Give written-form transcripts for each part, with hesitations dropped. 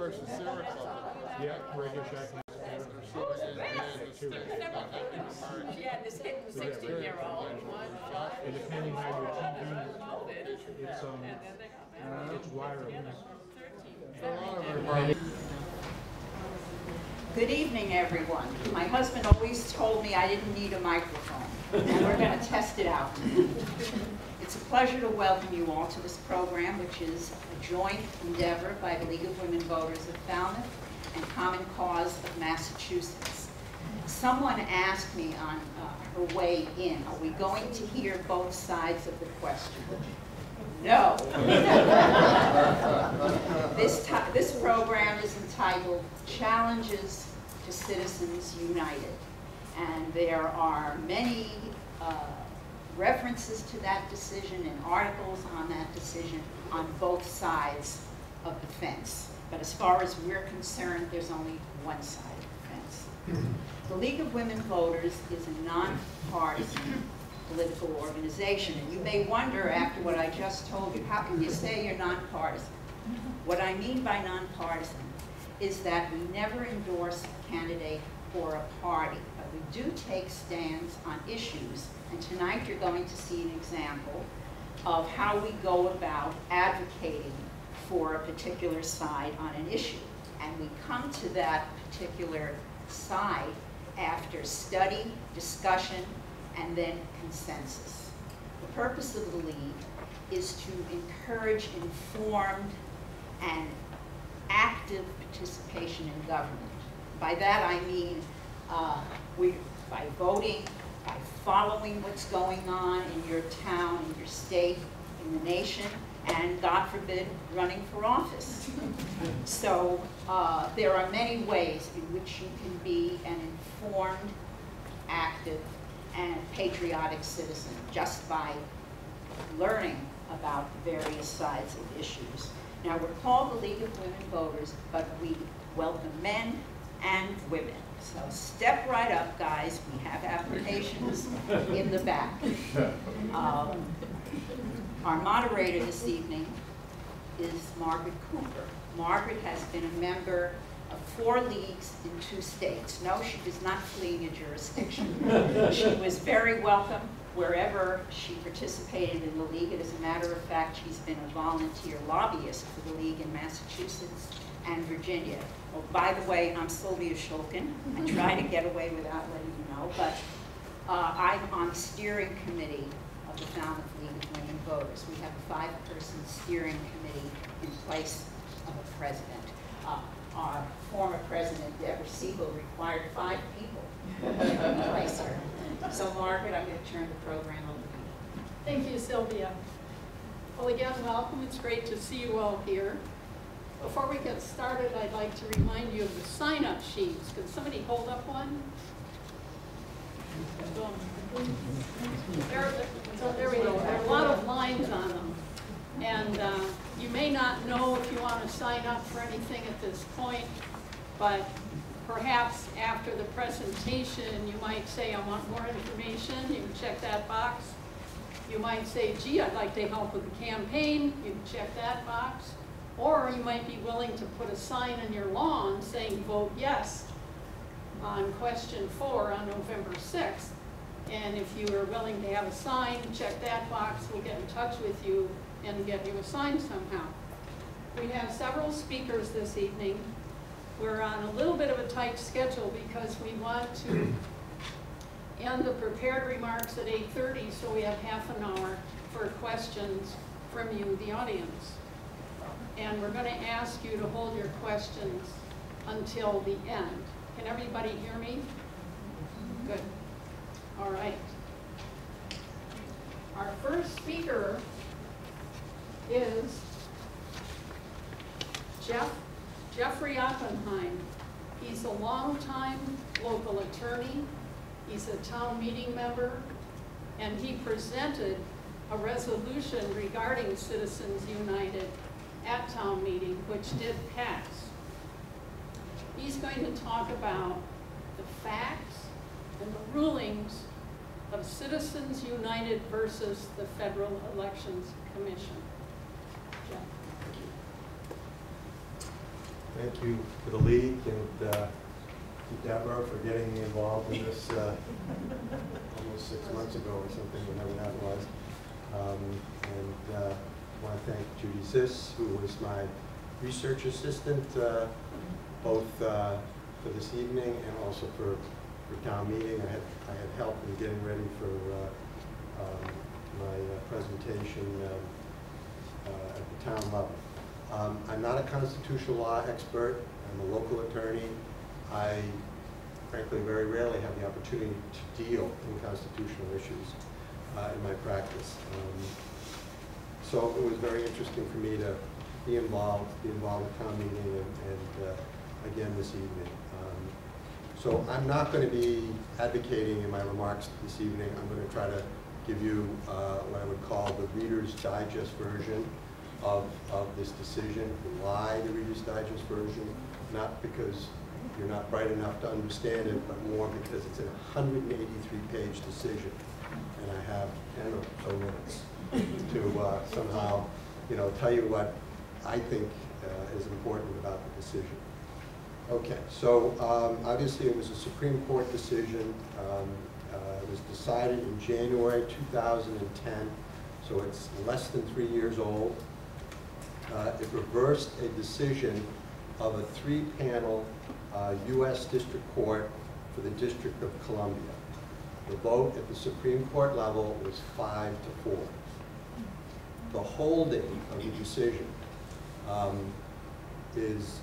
versus Sarasota. Yeah, Radio Shack. Yeah, this hidden 16-year-old one shot. And depending how your TV it's wireless. Good evening, everyone. My husband always told me I didn't need a microphone, and we're going to test it out. It's a pleasure to welcome you all to this program, which is a joint endeavor by the League of Women Voters of Falmouth and Common Cause of Massachusetts. Someone asked me on her way in, are we going to hear both sides of the question? No. This program is entitled Challenges to Citizens United. And there are many references to that decision and articles on that decision on both sides of the fence. But as far as we're concerned, there's only one side of the fence. The League of Women Voters is a nonpartisan political organization. And you may wonder, after what I just told you, how can you say you're nonpartisan? What I mean by nonpartisan is that we never endorse a candidate or a party, but we do take stands on issues. And tonight you're going to see an example of how we go about advocating for a particular side on an issue. And we come to that particular side after study, discussion, and then consensus. The purpose of the League is to encourage informed and active participation in government. By that I mean by voting, by following what's going on in your town, in your state, in the nation, and God forbid, running for office. So there are many ways in which you can be an informed, active, and patriotic citizen just by learning about the various sides of issues. Now, we're called the League of Women Voters, but we welcome men and women. So step right up, guys. We have applications in the back. Our moderator this evening is Margaret Cooper. Margaret has been a member of 4 leagues in 2 states. No, she was not fleeing a jurisdiction. She was very welcome wherever she participated in the League. And as a matter of fact, she's been a volunteer lobbyist for the League in Massachusetts and Virginia. Well, by the way, I'm Sylvia Shulkin. I try to get away without letting you know, but I'm on the steering committee of the Falmouth League of Women Voters. We have a 5-person steering committee in place of a president. Our former president, Deborah Siegel, required 5 people to replace her. So Margaret, I'm going to turn the program over to you. Thank you, Sylvia. Well, again, welcome. It's great to see you all here. Before we get started, I'd like to remind you of the sign-up sheets. Can somebody hold up one? There we go. There are a lot of lines on them. And you may not know if you want to sign up for anything at this point, but perhaps after the presentation, you might say, I want more information. You can check that box. You might say, gee, I'd like to help with the campaign. You can check that box. Or you might be willing to put a sign on your lawn saying, vote yes on question 4 on November 6th. And if you are willing to have a sign, check that box. We'll get in touch with you and get you a sign somehow. We have several speakers this evening. We're on a little bit of a tight schedule because we want to end the prepared remarks at 8:30, so we have half an hour for questions from you, the audience. And we're going to ask you to hold your questions until the end. Can everybody hear me? Good. All right. Our first speaker is Jeffrey Oppenheim. He's a longtime local attorney. He's a town meeting member. And he presented a resolution regarding Citizens United at town meeting, which did pass. He's going to talk about the facts and the rulings of Citizens United versus the Federal Election Commission. Jeff. Thank you to the League and to Deborah for getting me involved in this almost 6 months ago or something, whenever that was. And I want to thank Judy Ziss, who was my research assistant, both for this evening and also for town meeting. I had help in getting ready for my presentation at the town level. I'm not a constitutional law expert. I'm a local attorney. I frankly very rarely have the opportunity to deal in constitutional issues in my practice. So it was very interesting for me to be involved in town meeting and again this evening. So I'm not going to be advocating in my remarks this evening. I'm going to try to give you what I would call the Reader's Digest version of this decision. Why the Reader's Digest version? Not because you're not bright enough to understand it, but more because it's a 183-page decision, and I have 10 or so minutes to somehow, tell you what I think is important about the decision. Okay, so obviously it was a Supreme Court decision. It was decided in January 2010, so it's less than 3 years old. It reversed a decision of a three-panel U.S. District Court for the District of Columbia. The vote at the Supreme Court level was 5-4. The holding of the decision is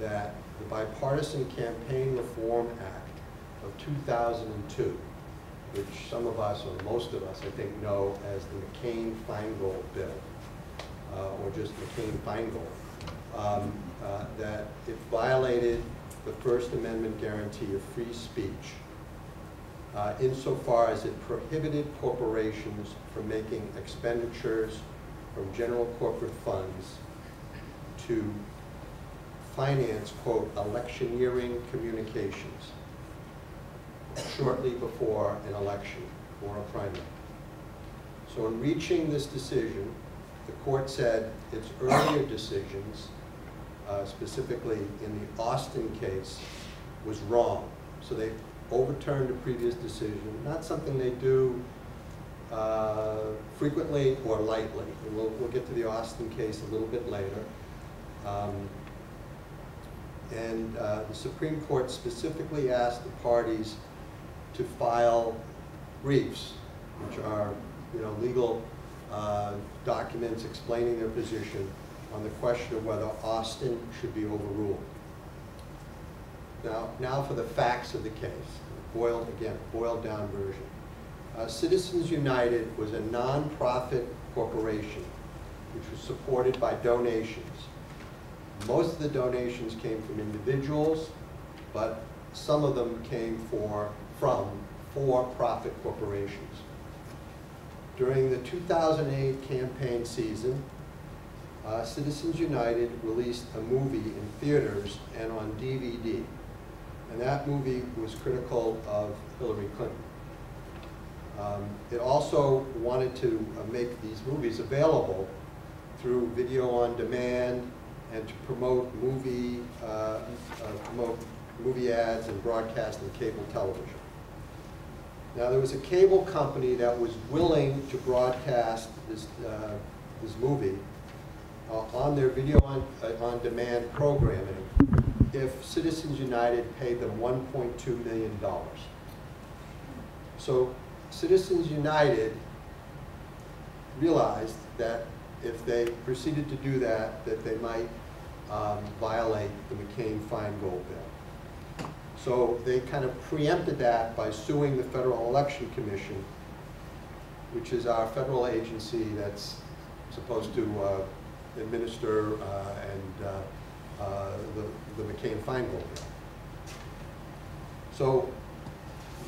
that the Bipartisan Campaign Reform Act of 2002, which some of us, or most of us, I think, know as the McCain-Feingold bill, or just McCain-Feingold, that it violated the First Amendment guarantee of free speech insofar as it prohibited corporations from making expenditures from general corporate funds to finance, quote, electioneering communications shortly before an election or a primary. So in reaching this decision, the court said its earlier decisions, specifically in the Austin case, was wrong. So they overturned a previous decision, not something they do frequently or lightly. And we'll get to the Austin case a little bit later. And the Supreme Court specifically asked the parties to file briefs, which are legal documents explaining their position on the question of whether Austin should be overruled. Now for the facts of the case, boiled down version. Citizens United was a nonprofit corporation which was supported by donations. Most of the donations came from individuals, but some of them came from for-profit corporations. During the 2008 campaign season, Citizens United released a movie in theaters and on DVD. And that movie was critical of Hillary Clinton. It also wanted to make these movies available through video on demand and to promote movie ads and broadcast and cable television. Now there was a cable company that was willing to broadcast this movie on their video on demand programming if Citizens United paid them $1.2 million. So Citizens United realized that if they proceeded to do that, that they might violate the McCain-Feingold bill. So they kind of preempted that by suing the Federal Election Commission, which is our federal agency that's supposed to administer the McCain-Feingold bill. So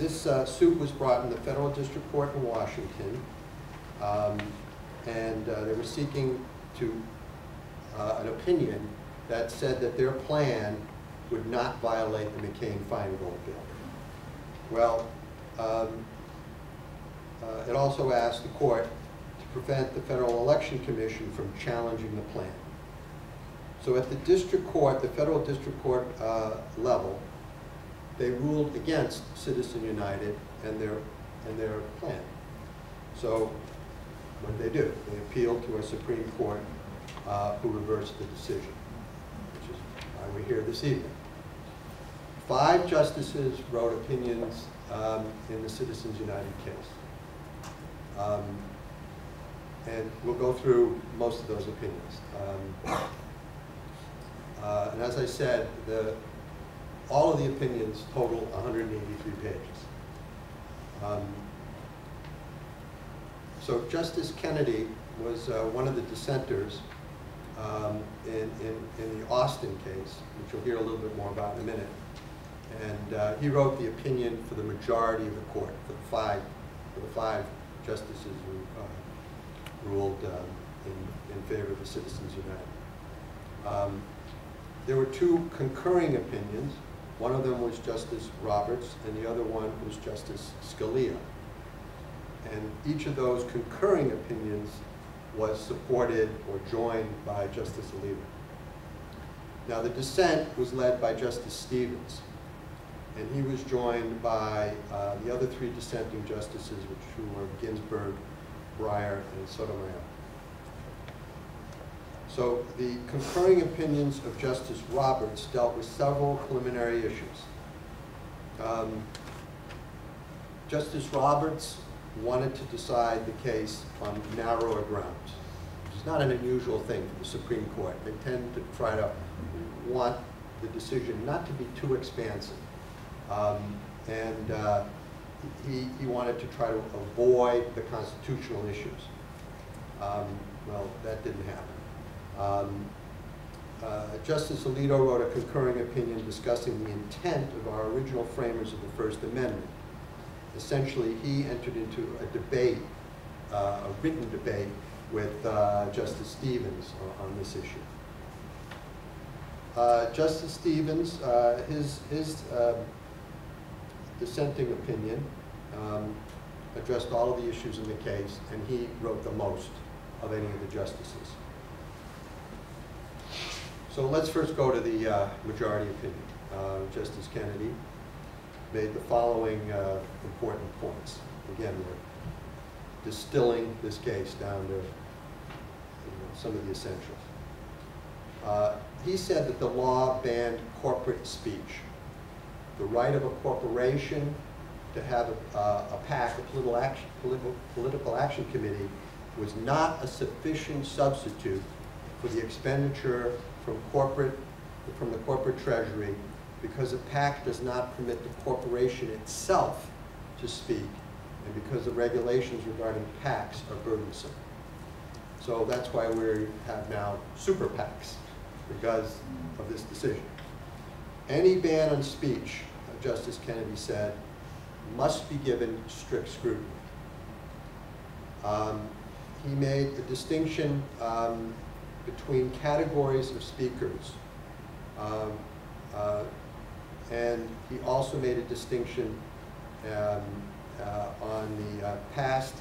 this suit was brought in the Federal District Court in Washington. And they were seeking an opinion that said that their plan would not violate the McCain-Feingold bill. Well, it also asked the court to prevent the Federal Election Commission from challenging the plan. So at the district court, the federal district court level, they ruled against Citizens United and their plan. So what did? They appealed to a Supreme Court who reversed the decision, which is why we're here this evening. 5 justices wrote opinions in the Citizens United case. And we'll go through most of those opinions. And as I said, all of the opinions total 183 pages. So Justice Kennedy was one of the dissenters in the Austin case, which you'll hear a little bit more about in a minute. And he wrote the opinion for the majority of the court, for the five justices who ruled in favor of the Citizens United. There were 2 concurring opinions. One of them was Justice Roberts, and the other one was Justice Scalia. And each of those concurring opinions was supported or joined by Justice Alito. Now, the dissent was led by Justice Stevens, and he was joined by the other 3 dissenting justices, which were Ginsburg, Breyer, and Sotomayor. So the concurring opinions of Justice Roberts dealt with several preliminary issues. Justice Roberts wanted to decide the case on narrower grounds, which is not an unusual thing for the Supreme Court. They tend to try to want the decision not to be too expansive. He wanted to try to avoid the constitutional issues. Well, that didn't happen. Justice Alito wrote a concurring opinion discussing the intent of our original framers of the First Amendment. Essentially, he entered into a debate, a written debate, with Justice Stevens on this issue. Justice Stevens, his dissenting opinion addressed all of the issues in the case, and he wrote the most of any of the justices. So let's first go to the majority opinion. Justice Kennedy made the following important points. Again, we're distilling this case down to some of the essentials. He said that the law banned corporate speech. The right of a corporation to have a PAC, a political action committee, was not a sufficient substitute for the expenditure from the corporate treasury, because a PAC does not permit the corporation itself to speak, and because the regulations regarding PACs are burdensome. So that's why we have now super PACs, because of this decision. Any ban on speech, Justice Kennedy said, must be given strict scrutiny. He made the distinction between categories of speakers, and he also made a distinction on the past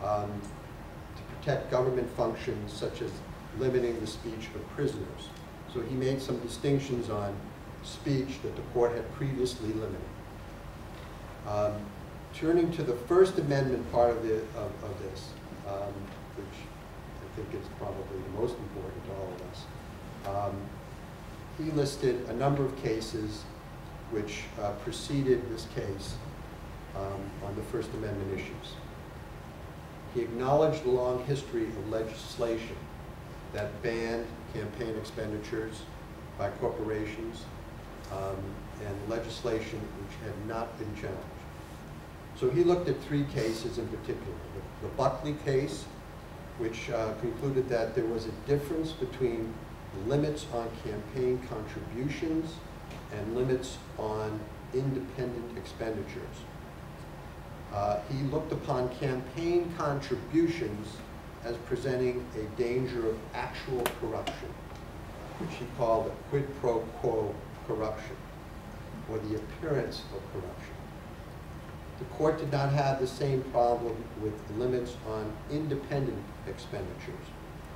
to protect government functions, such as limiting the speech of prisoners. So he made some distinctions on speech that the court had previously limited. Turning to the First Amendment part of this, which I think is probably the most important to all of us, he listed a number of cases which preceded this case on the First Amendment issues. He acknowledged the long history of legislation that banned campaign expenditures by corporations, and legislation which had not been challenged. So he looked at 3 cases in particular. The Buckley case, which concluded that there was a difference between limits on campaign contributions and limits on independent expenditures. He looked upon campaign contributions as presenting a danger of actual corruption, which he called a quid pro quo corruption, or the appearance of corruption. The court did not have the same problem with limits on independent expenditures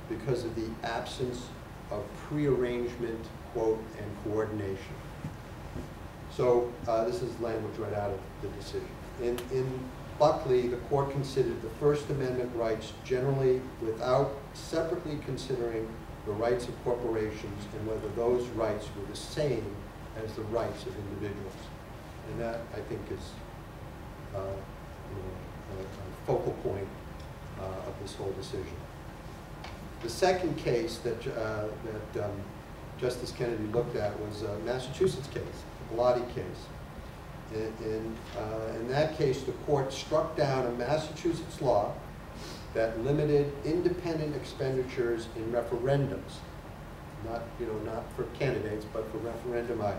because of the absence of prearrangement, quote, and coordination. So this is language right out of the decision. In Buckley, the court considered the First Amendment rights generally without separately considering the rights of corporations and whether those rights were the same as the rights of individuals. And that, I think, is a focal point of this whole decision. The second case that, Justice Kennedy looked at was a Massachusetts case, the Bellotti case. In that case, the court struck down a Massachusetts law that limited independent expenditures in referendums, not, not for candidates, but for referendum items.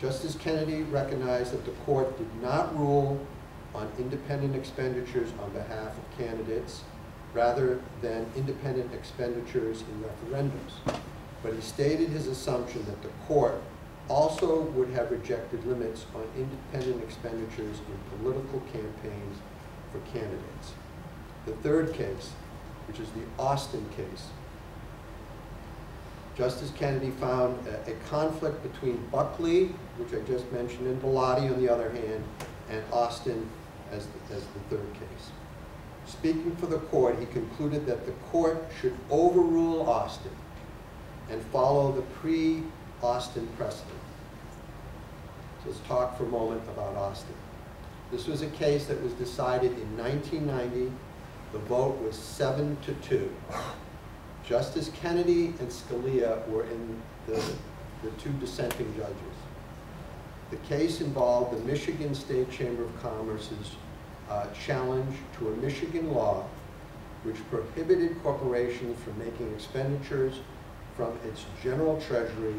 Justice Kennedy recognized that the court did not rule on independent expenditures on behalf of candidates rather than independent expenditures in referendums. But he stated his assumption that the court also would have rejected limits on independent expenditures in political campaigns for candidates. The third case, which is the Austin case, Justice Kennedy found a conflict between Buckley, which I just mentioned, and Bellotti, on the other hand, and Austin as the third case. Speaking for the court, he concluded that the court should overrule Austin and follow the pre-Austin precedent. So let's talk for a moment about Austin. This was a case that was decided in 1990. The vote was 7-2. Justice Kennedy and Scalia were in the two dissenting judges. The case involved the Michigan State Chamber of Commerce's challenge to a Michigan law which prohibited corporations from making expenditures from its general treasury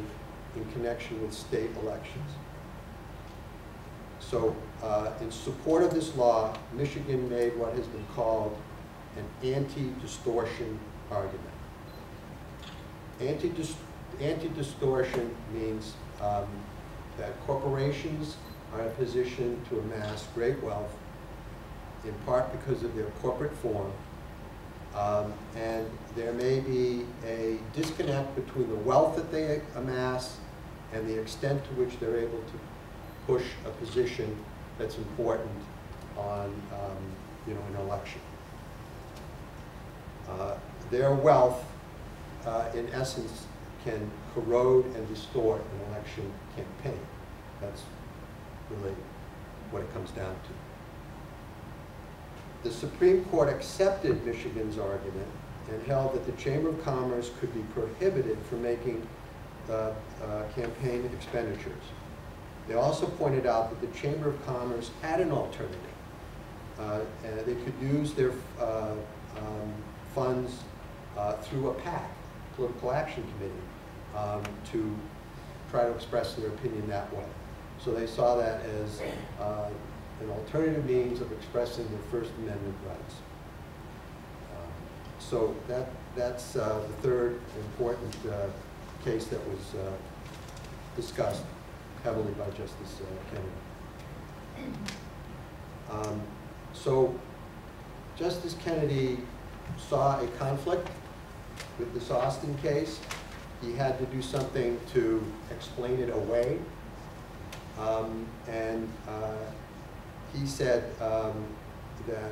in connection with state elections. So in support of this law, Michigan made what has been called an anti-distortion argument. Anti-distortion means that corporations are in a position to amass great wealth, in part because of their corporate form, and there may be a disconnect between the wealth that they amass and the extent to which they're able to push a position that's important on, an election. Their wealth, in essence, can corrode and distort an election campaign. That's really what it comes down to. The Supreme Court accepted Michigan's argument and held that the Chamber of Commerce could be prohibited from making campaign expenditures. They also pointed out that the Chamber of Commerce had an alternative. And they could use their funds through a PAC, Political Action Committee, to try to express their opinion that way. So they saw that as an alternative means of expressing their First Amendment rights. So that's the third important case that was discussed heavily by Justice Kennedy. So Justice Kennedy saw a conflict with this Austin case. He had to do something to explain it away. He said that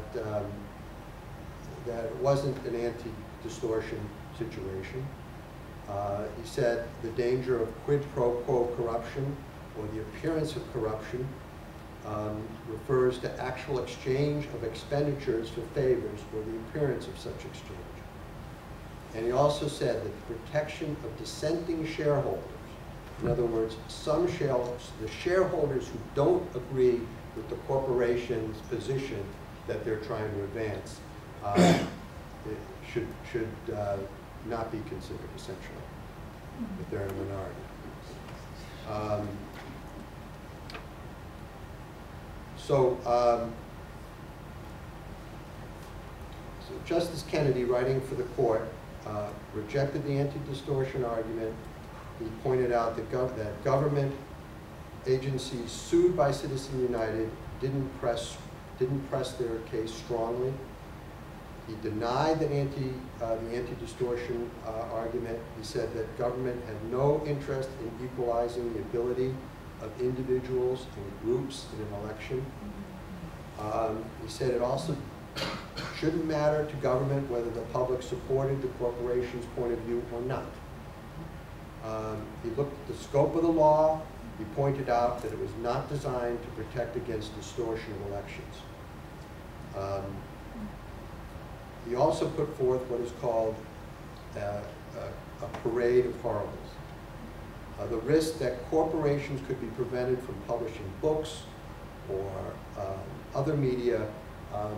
it wasn't an anti-distortion situation. He said the danger of quid pro quo corruption or the appearance of corruption refers to actual exchange of expenditures for favors or the appearance of such exchange. And he also said that the protection of dissenting shareholders, in other words, the shareholders who don't agree with the corporation's position that they're trying to advance, should not be considered essentially, but they're in a minority. So Justice Kennedy, writing for the court, rejected the anti-distortion argument. He pointed out that, government agencies sued by Citizens United didn't press their case strongly. He denied that the anti-distortion argument. He said that government had no interest in equalizing the ability of individuals and groups in an election. He said it also shouldn't matter to government whether the public supported the corporation's point of view or not. He looked at the scope of the law. He pointed out that it was not designed to protect against distortion of elections. He also put forth what is called a parade of horribles. The risk that corporations could be prevented from publishing books or other media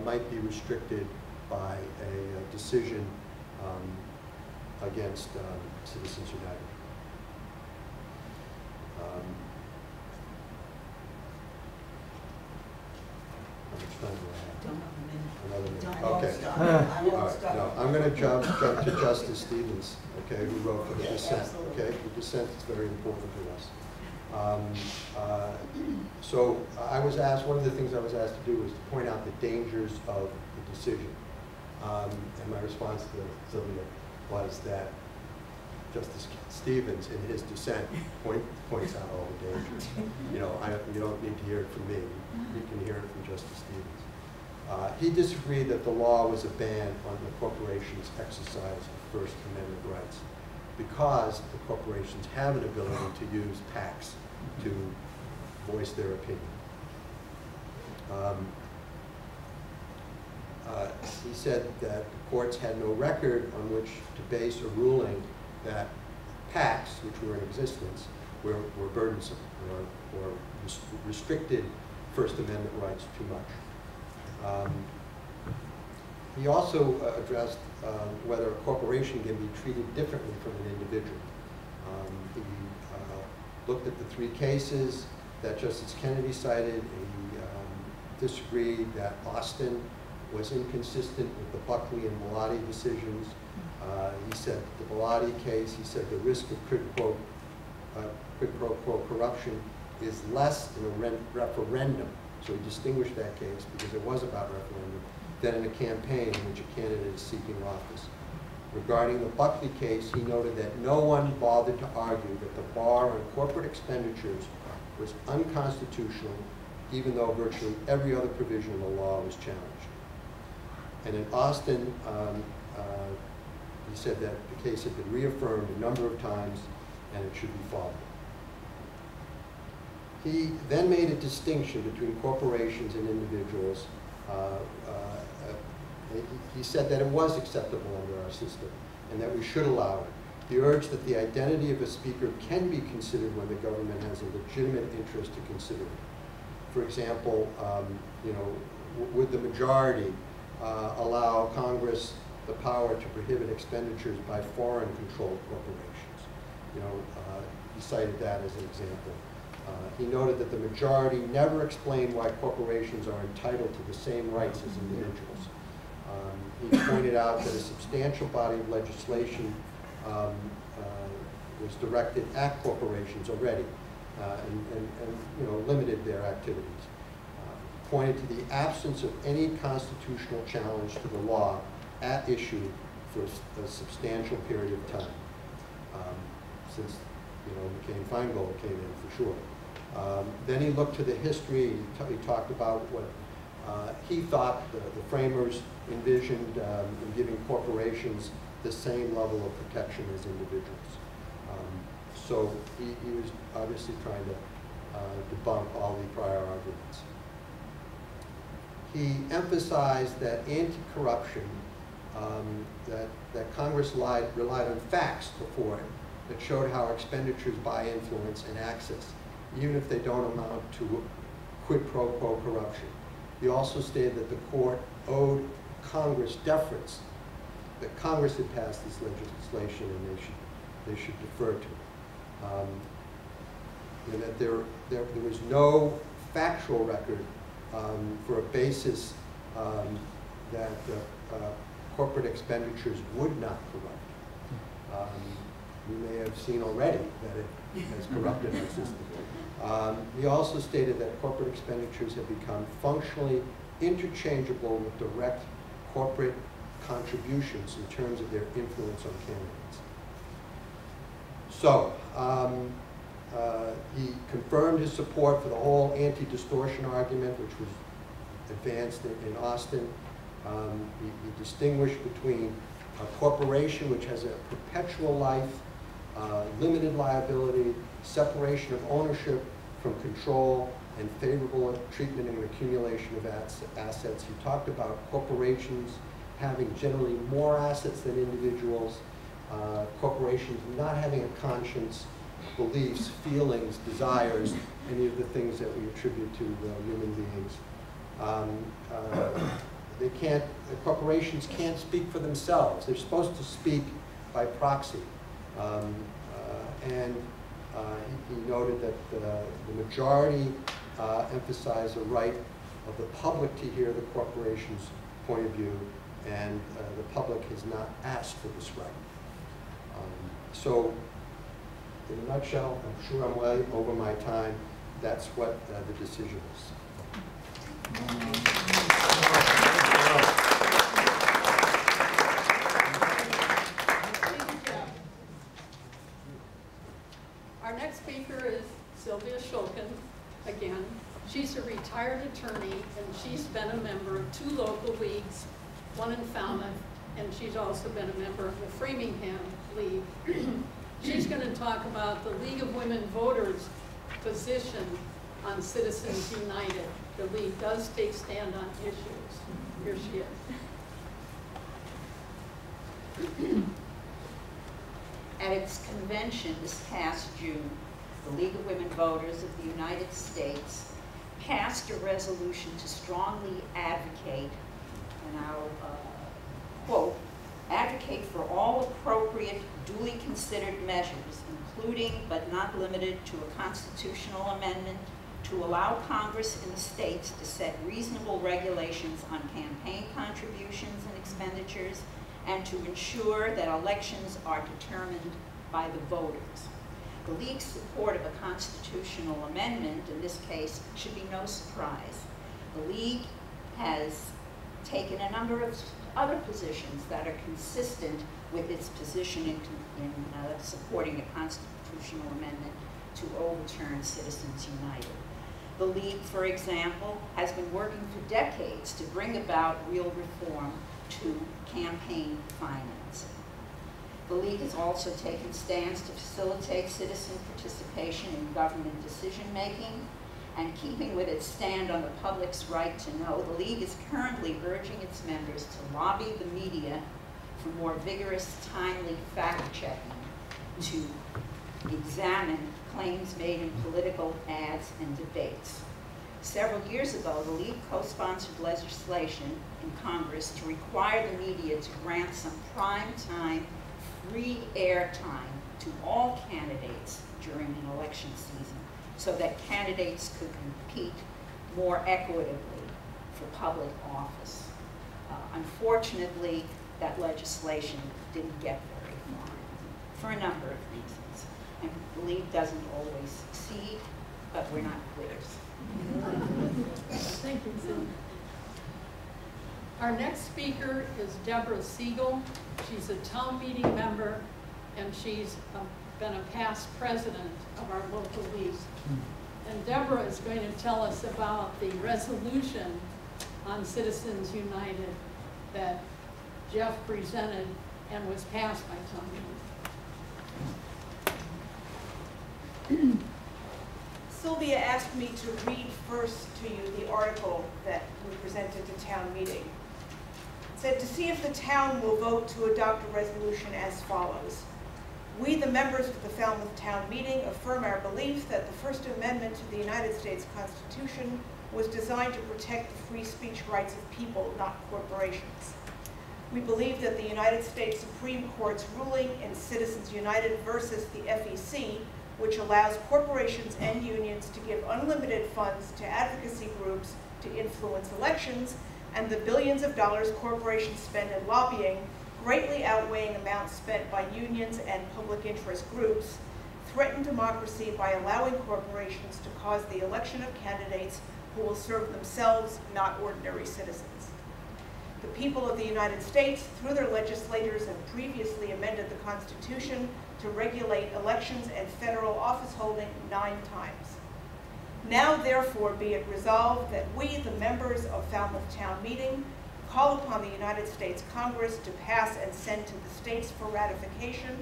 might be restricted by a decision against Citizens United. How much time do I have? Another minute. Okay. No, I'm going to jump to Justice Stevens, okay, who wrote for the dissent. Okay, the dissent is very important to us. So I was asked, one of the things I was asked to do was to point out the dangers of the decision. And my response to Sylvia was that Justice Stevens, in his dissent, points out all the dangers. You know, you don't need to hear it from me. You can hear it from Justice Stevens. He disagreed that the law was a ban on the corporation's exercise of First Amendment rights because the corporations have an ability to use PACs to voice their opinion. He said that the courts had no record on which to base a ruling that PACs, which were in existence, were burdensome or restricted First Amendment rights too much. He also addressed whether a corporation can be treated differently from an individual. He looked at the three cases that Justice Kennedy cited. He disagreed that Austin was inconsistent with the Buckley and Bellotti decisions. He said the Bellotti case, he said the risk of quid pro quo corruption is less in a referendum. So he distinguished that case because it was about referendum than in a campaign in which a candidate is seeking office. Regarding the Buckley case, he noted that no one bothered to argue that the bar on corporate expenditures was unconstitutional, even though virtually every other provision of the law was challenged. And in Austin, he said that the case had been reaffirmed a number of times and it should be followed. He then made a distinction between corporations and individuals. He said that it was acceptable under our system and that we should allow it. He urged that the identity of a speaker can be considered when the government has a legitimate interest to consider it. For example, you know, would the majority allow Congress the power to prohibit expenditures by foreign-controlled corporations? You know, he cited that as an example. He noted that the majority never explained why corporations are entitled to the same rights as individuals. He pointed out that a substantial body of legislation was directed at corporations already and you know, limited their activities. He pointed to the absence of any constitutional challenge to the law at issue for a substantial period of time since, you know, McCain-Feingold came in for sure. Then he looked to the history. He talked about what he thought the framers envisioned in giving corporations the same level of protection as individuals. So he was obviously trying to debunk all the prior arguments. He emphasized that anti-corruption, that Congress relied on facts before it that showed how expenditures buy influence and access, even if they don't amount to quid pro quo corruption. He also stated that the court owed Congress deference, that Congress had passed this legislation and they should defer to it. And that there was no factual record for a basis that corporate expenditures would not corrupt. You may have seen already that it has corrupted our system. He also stated that corporate expenditures have become functionally interchangeable with direct corporate contributions in terms of their influence on candidates. So he confirmed his support for the whole anti-distortion argument, which was advanced in Austin. He distinguished between a corporation which has a perpetual life, limited liability, separation of ownership from control, and favorable treatment and accumulation of assets. He talked about corporations having generally more assets than individuals, corporations not having a conscience, beliefs, feelings, desires, any of the things that we attribute to human beings. Corporations can't speak for themselves. They're supposed to speak by proxy. He noted that the majority emphasized the right of the public to hear the corporation's point of view, and the public has not asked for this right. So, in a nutshell, I'm sure I'm way over my time. That's what the decision was. Our next speaker is Sylvia Shulkin, again. She's a retired attorney, and she's been a member of two local leagues, one in Falmouth, and she's also been a member of the Framingham League. She's going to talk about the League of Women Voters' position on Citizens United. The League does take stand on issues. Here she is. At its convention this past June, the League of Women Voters of the United States passed a resolution to strongly advocate, and I'll quote, advocate for all appropriate, duly considered measures, including but not limited to a constitutional amendment to allow Congress and the states to set reasonable regulations on campaign contributions and expenditures, and to ensure that elections are determined by the voters. The League's support of a constitutional amendment, in this case, should be no surprise. The League has taken a number of other positions that are consistent with its position in supporting a constitutional amendment to overturn Citizens United. The League, for example, has been working for decades to bring about real reform to campaign financing. The League has also taken stands to facilitate citizen participation in government decision-making, and keeping with its stand on the public's right to know, the League is currently urging its members to lobby the media for more vigorous, timely fact-checking, to examine claims made in political ads and debates. Several years ago, the League co-sponsored legislation in Congress to require the media to grant some prime-time, free airtime to all candidates during an election season so that candidates could compete more equitably for public office. Unfortunately, that legislation didn't get very far for a number of reasons. And the League doesn't always succeed, but we're not quitters. Thank you, Sylvia. Our next speaker is Deborah Siegel. She's a town meeting member, and she's been a past president of our local league. And Deborah is going to tell us about the resolution on Citizens United that Jeff presented and was passed by town meeting. Sylvia asked me to read first to you the article that we presented to town meeting. It said, to see if the town will vote to adopt a resolution as follows. We, the members of the Falmouth Town Meeting, affirm our belief that the First Amendment to the United States Constitution was designed to protect the free speech rights of people, not corporations. We believe that the United States Supreme Court's ruling in Citizens United versus the FEC, which allows corporations and unions to give unlimited funds to advocacy groups to influence elections, and the billions of dollars corporations spend in lobbying, greatly outweighing amounts spent by unions and public interest groups, threaten democracy by allowing corporations to cause the election of candidates who will serve themselves, not ordinary citizens. The people of the United States, through their legislators, have previously amended the Constitution to regulate elections and federal office holding 9 times. Now, therefore, be it resolved that we, the members of Falmouth Town Meeting, call upon the United States Congress to pass and send to the states for ratification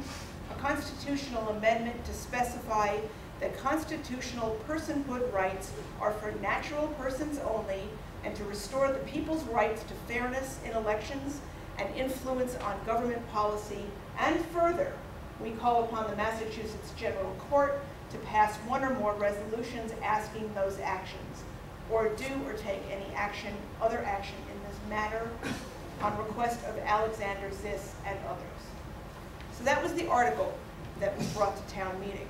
a constitutional amendment to specify that constitutional personhood rights are for natural persons only, and to restore the people's rights to fairness in elections and influence on government policy. And further, we call upon the Massachusetts General Court to pass 1 or more resolutions asking those actions, or do or take any action, other action in this matter, on request of Alexander Ziss and others. So that was the article that was brought to town meeting.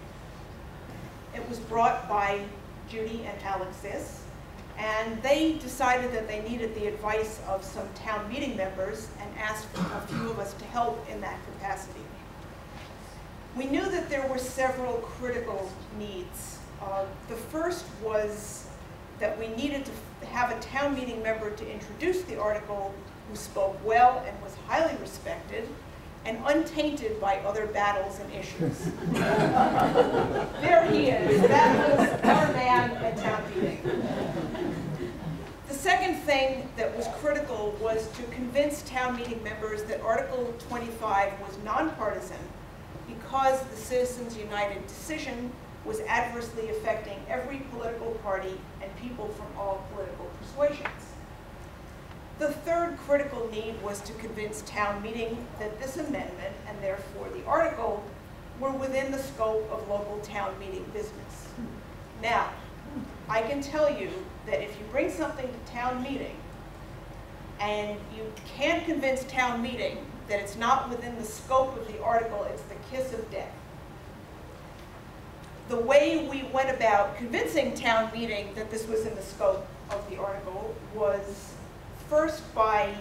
It was brought by Judy and Alex Ziss, and they decided that they needed the advice of some town meeting members and asked a few of us to help in that capacity. We knew that there were several critical needs. The first was that we needed to have a town meeting member to introduce the article who spoke well and was highly respected and untainted by other battles and issues. There he is. That was our man at town meeting. The second thing that was critical was to convince town meeting members that Article 25 was nonpartisan, because the Citizens United decision was adversely affecting every political party and people from all political persuasions. The third critical need was to convince town meeting that this amendment, and therefore the article, were within the scope of local town meeting business. Now, I can tell you that if you bring something to town meeting and you can't convince town meeting that it's not within the scope of the article, it's the kiss of death. The way we went about convincing town meeting that this was in the scope of the article was first by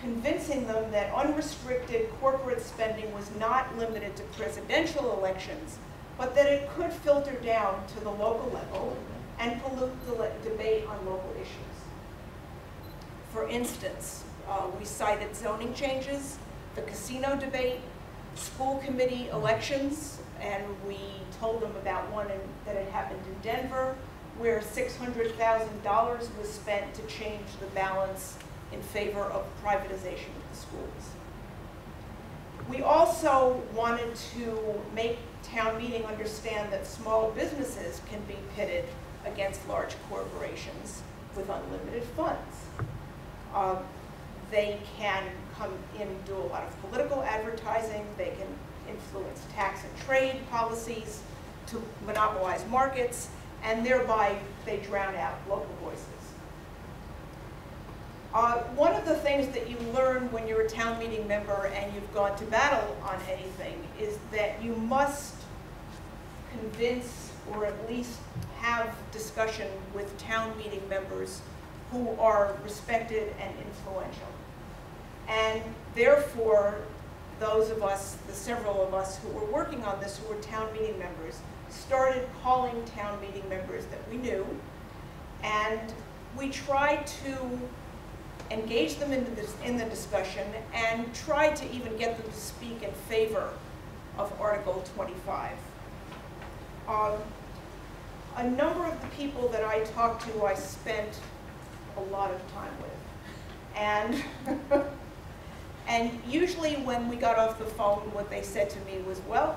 convincing them that unrestricted corporate spending was not limited to presidential elections, but that it could filter down to the local level and pollute the debate on local issues. For instance, we cited zoning changes, the casino debate, school committee elections, and we told them about one that had happened in Denver, where $600,000 was spent to change the balance in favor of privatization of the schools. We also wanted to make town meeting understand that small businesses can be pitted against large corporations with unlimited funds. They can come in and do a lot of political advertising. They can influence tax and trade policies to monopolize markets, and thereby they drown out local voices. One of the things that you learn when you're a town meeting member and you've gone to battle on anything is that you must convince, or at least have discussion with town meeting members who are respected and influential. And therefore, those of us, the several of us who were working on this, who were town meeting members, started calling town meeting members that we knew. And we tried to engage them in the discussion and tried to even get them to speak in favor of Article 25. A number of the people that I talked to, I spent a lot of time with. And usually when we got off the phone, what they said to me was, well,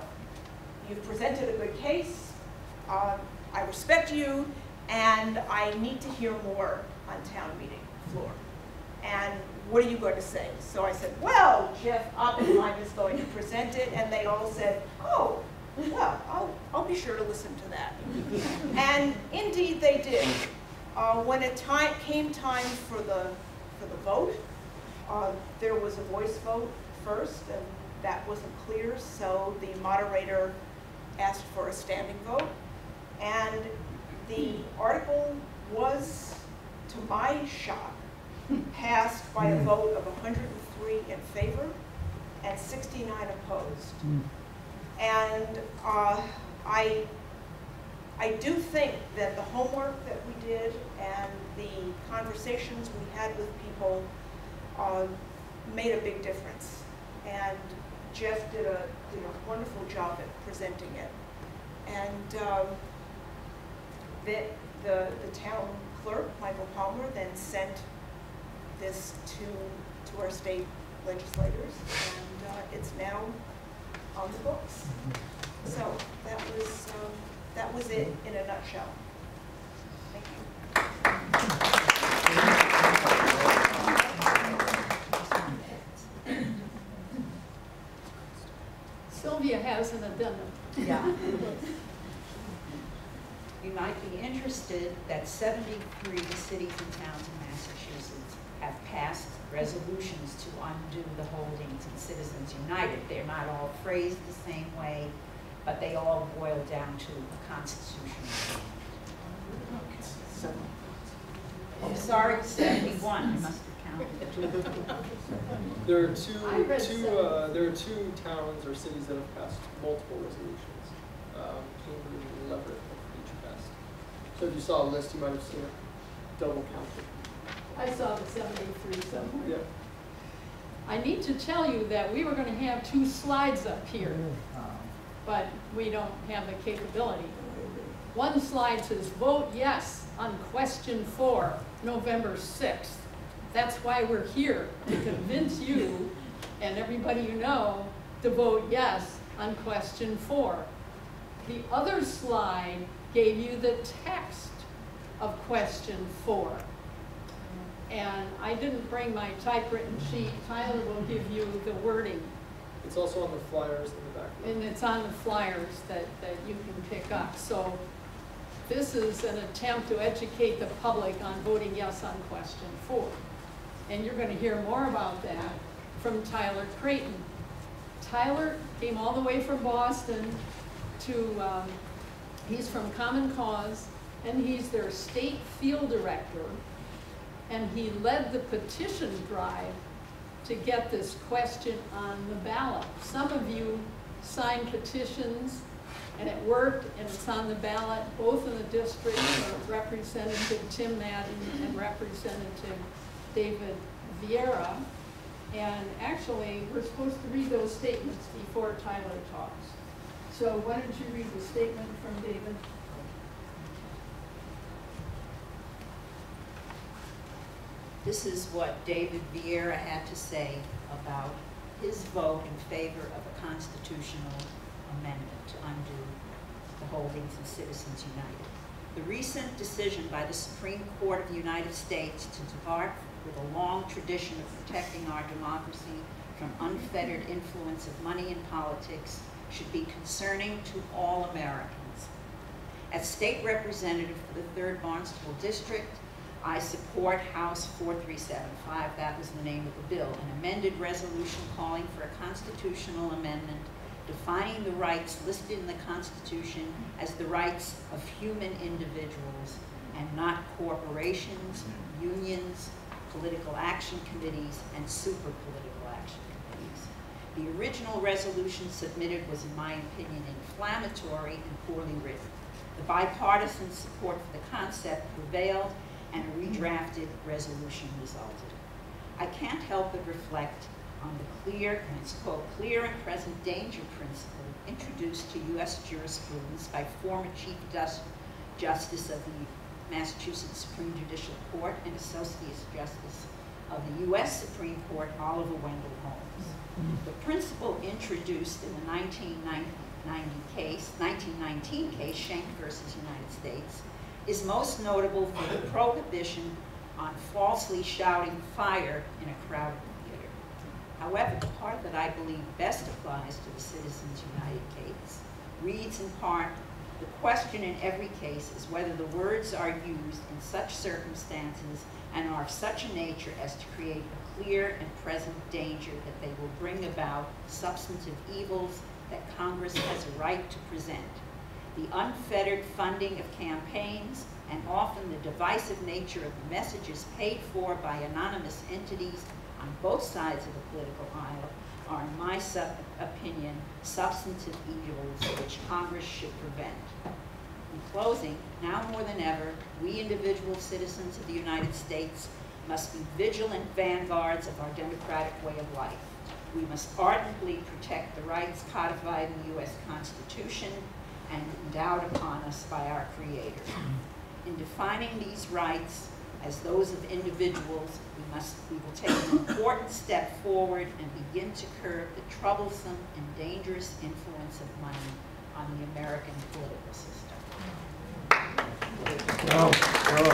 you've presented a good case, I respect you, and I need to hear more on town meeting floor. And what are you going to say? So I said, well, Jeff Oppenheim is going to present it, and they all said, oh, well, I'll be sure to listen to that. And indeed they did. When it came time for the vote, there was a voice vote first, and that wasn't clear, so the moderator asked for a standing vote. And the article was, to my shock, passed by a vote of 103 in favor and 69 opposed. And I do think that the homework that we did and the conversations we had with people made a big difference. And Jeff did a wonderful job at presenting it. And the town clerk, Michael Palmer, then sent this to our state legislators, and it's now on the books. So that was it in a nutshell. Thank you. Sylvia has an addendum. Yeah. You might be interested that 73 cities and towns in Massachusetts have passed resolutions to undo the holdings in Citizens United. They're not all phrased the same way, but they all boil down to a constitutional. I'm sorry, 71. I must have counted. There are two towns or cities that have passed multiple resolutions. Cambridge and Leverett have each passed. So if you saw a list, you might have seen it double counted. I saw the 73 somewhere. Yeah. I need to tell you that we were going to have two slides up here, but we don't have the capability. One slide says, vote yes on question 4, November 6th. That's why we're here, to convince you and everybody you know to vote yes on question 4. The other slide gave you the text of question 4. And I didn't bring my typewritten sheet. Tyler will give you the wording. It's also on the flyers in the back. And it's on the flyers that you can pick up. So this is an attempt to educate the public on voting yes on question 4. And you're going to hear more about that from Tyler Creighton. Tyler came all the way from Boston to, he's from Common Cause, and he's their state field director. And he led the petition drive to get this question on the ballot. Some of you signed petitions, and it worked, and it's on the ballot, both in the district for Representative Tim Madden and Representative David Vieira. And actually, we're supposed to read those statements before Tyler talks. So why don't you read the statement from David? This is what David Vieira had to say about his vote in favor of a constitutional amendment to undo the holdings of Citizens United. The recent decision by the Supreme Court of the United States to depart with a long tradition of protecting our democracy from unfettered influence of money in politics should be concerning to all Americans. As state representative for the 3rd Barnstable District, I support House 4375, that was the name of the bill, an amended resolution calling for a constitutional amendment defining the rights listed in the Constitution as the rights of human individuals and not corporations, unions, political action committees, and super political action committees. The original resolution submitted was, in my opinion, inflammatory and poorly written. The bipartisan support for the concept prevailed, and a redrafted resolution resulted. I can't help but reflect on the clear, and it's quote, clear and present danger principle introduced to U.S. jurisprudence by former Chief Justice of the Massachusetts Supreme Judicial Court and Associate Justice of the U.S. Supreme Court, Oliver Wendell Holmes. The principle introduced in the 1919 case, Schenck versus United States, is most notable for the prohibition on falsely shouting fire in a crowded theater. However, the part that I believe best applies to the Citizens United case reads in part, the question in every case is whether the words are used in such circumstances and are of such a nature as to create a clear and present danger that they will bring about substantive evils that Congress has a right to prevent. The unfettered funding of campaigns, and often the divisive nature of the messages paid for by anonymous entities on both sides of the political aisle are, in my opinion, substantive evils which Congress should prevent. In closing, now more than ever, we individual citizens of the United States must be vigilant vanguards of our democratic way of life. We must ardently protect the rights codified in the US Constitution and endowed upon us by our Creator. In defining these rights as those of individuals, we will take an important step forward and begin to curb the troublesome and dangerous influence of money on the American political system. Well, well.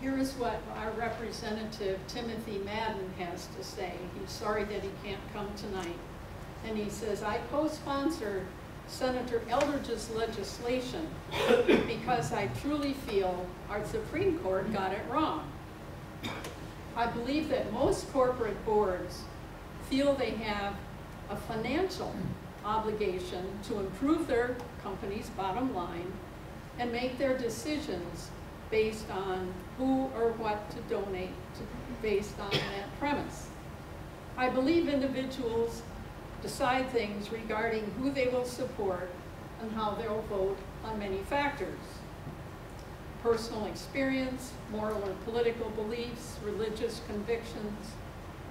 Here is what our representative, Timothy Madden, has to say. He's sorry that he can't come tonight. And he says, I co-sponsored Senator Eldridge's legislation because I truly feel our Supreme Court got it wrong. I believe that most corporate boards feel they have a financial obligation to improve their company's bottom line and make their decisions based on who or what to donate to, based on that premise. I believe individuals decide things regarding who they will support and how they'll vote on many factors. Personal experience, moral or political beliefs, religious convictions,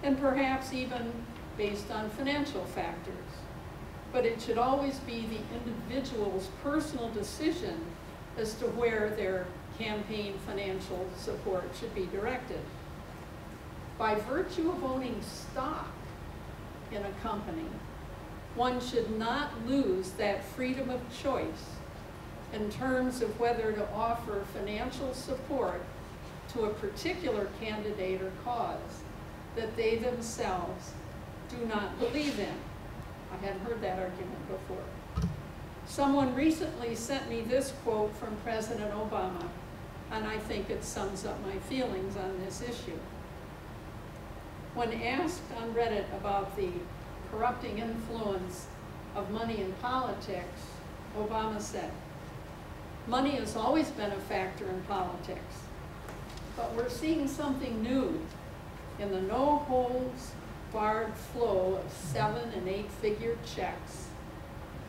and perhaps even based on financial factors. But it should always be the individual's personal decision as to where their campaign financial support should be directed. By virtue of owning stock in a company, one should not lose that freedom of choice in terms of whether to offer financial support to a particular candidate or cause that they themselves do not believe in. I hadn't heard that argument before. Someone recently sent me this quote from President Obama, and I think it sums up my feelings on this issue. When asked on Reddit about the corrupting influence of money in politics, Obama said, money has always been a factor in politics, but we're seeing something new in the no-holds-barred flow of 7- and 8-figure checks,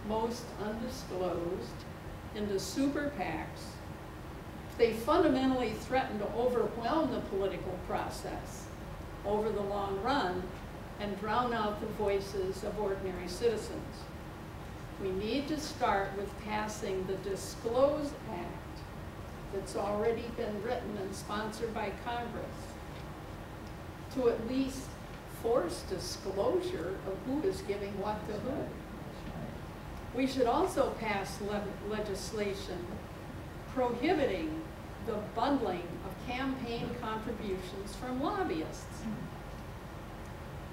most undisclosed, into super PACs. They fundamentally threaten to overwhelm the political process over the long run and drown out the voices of ordinary citizens. We need to start with passing the Disclose Act that's already been written and sponsored by Congress to at least force disclosure of who is giving what to who. We should also pass legislation prohibiting the bundling of campaign contributions from lobbyists.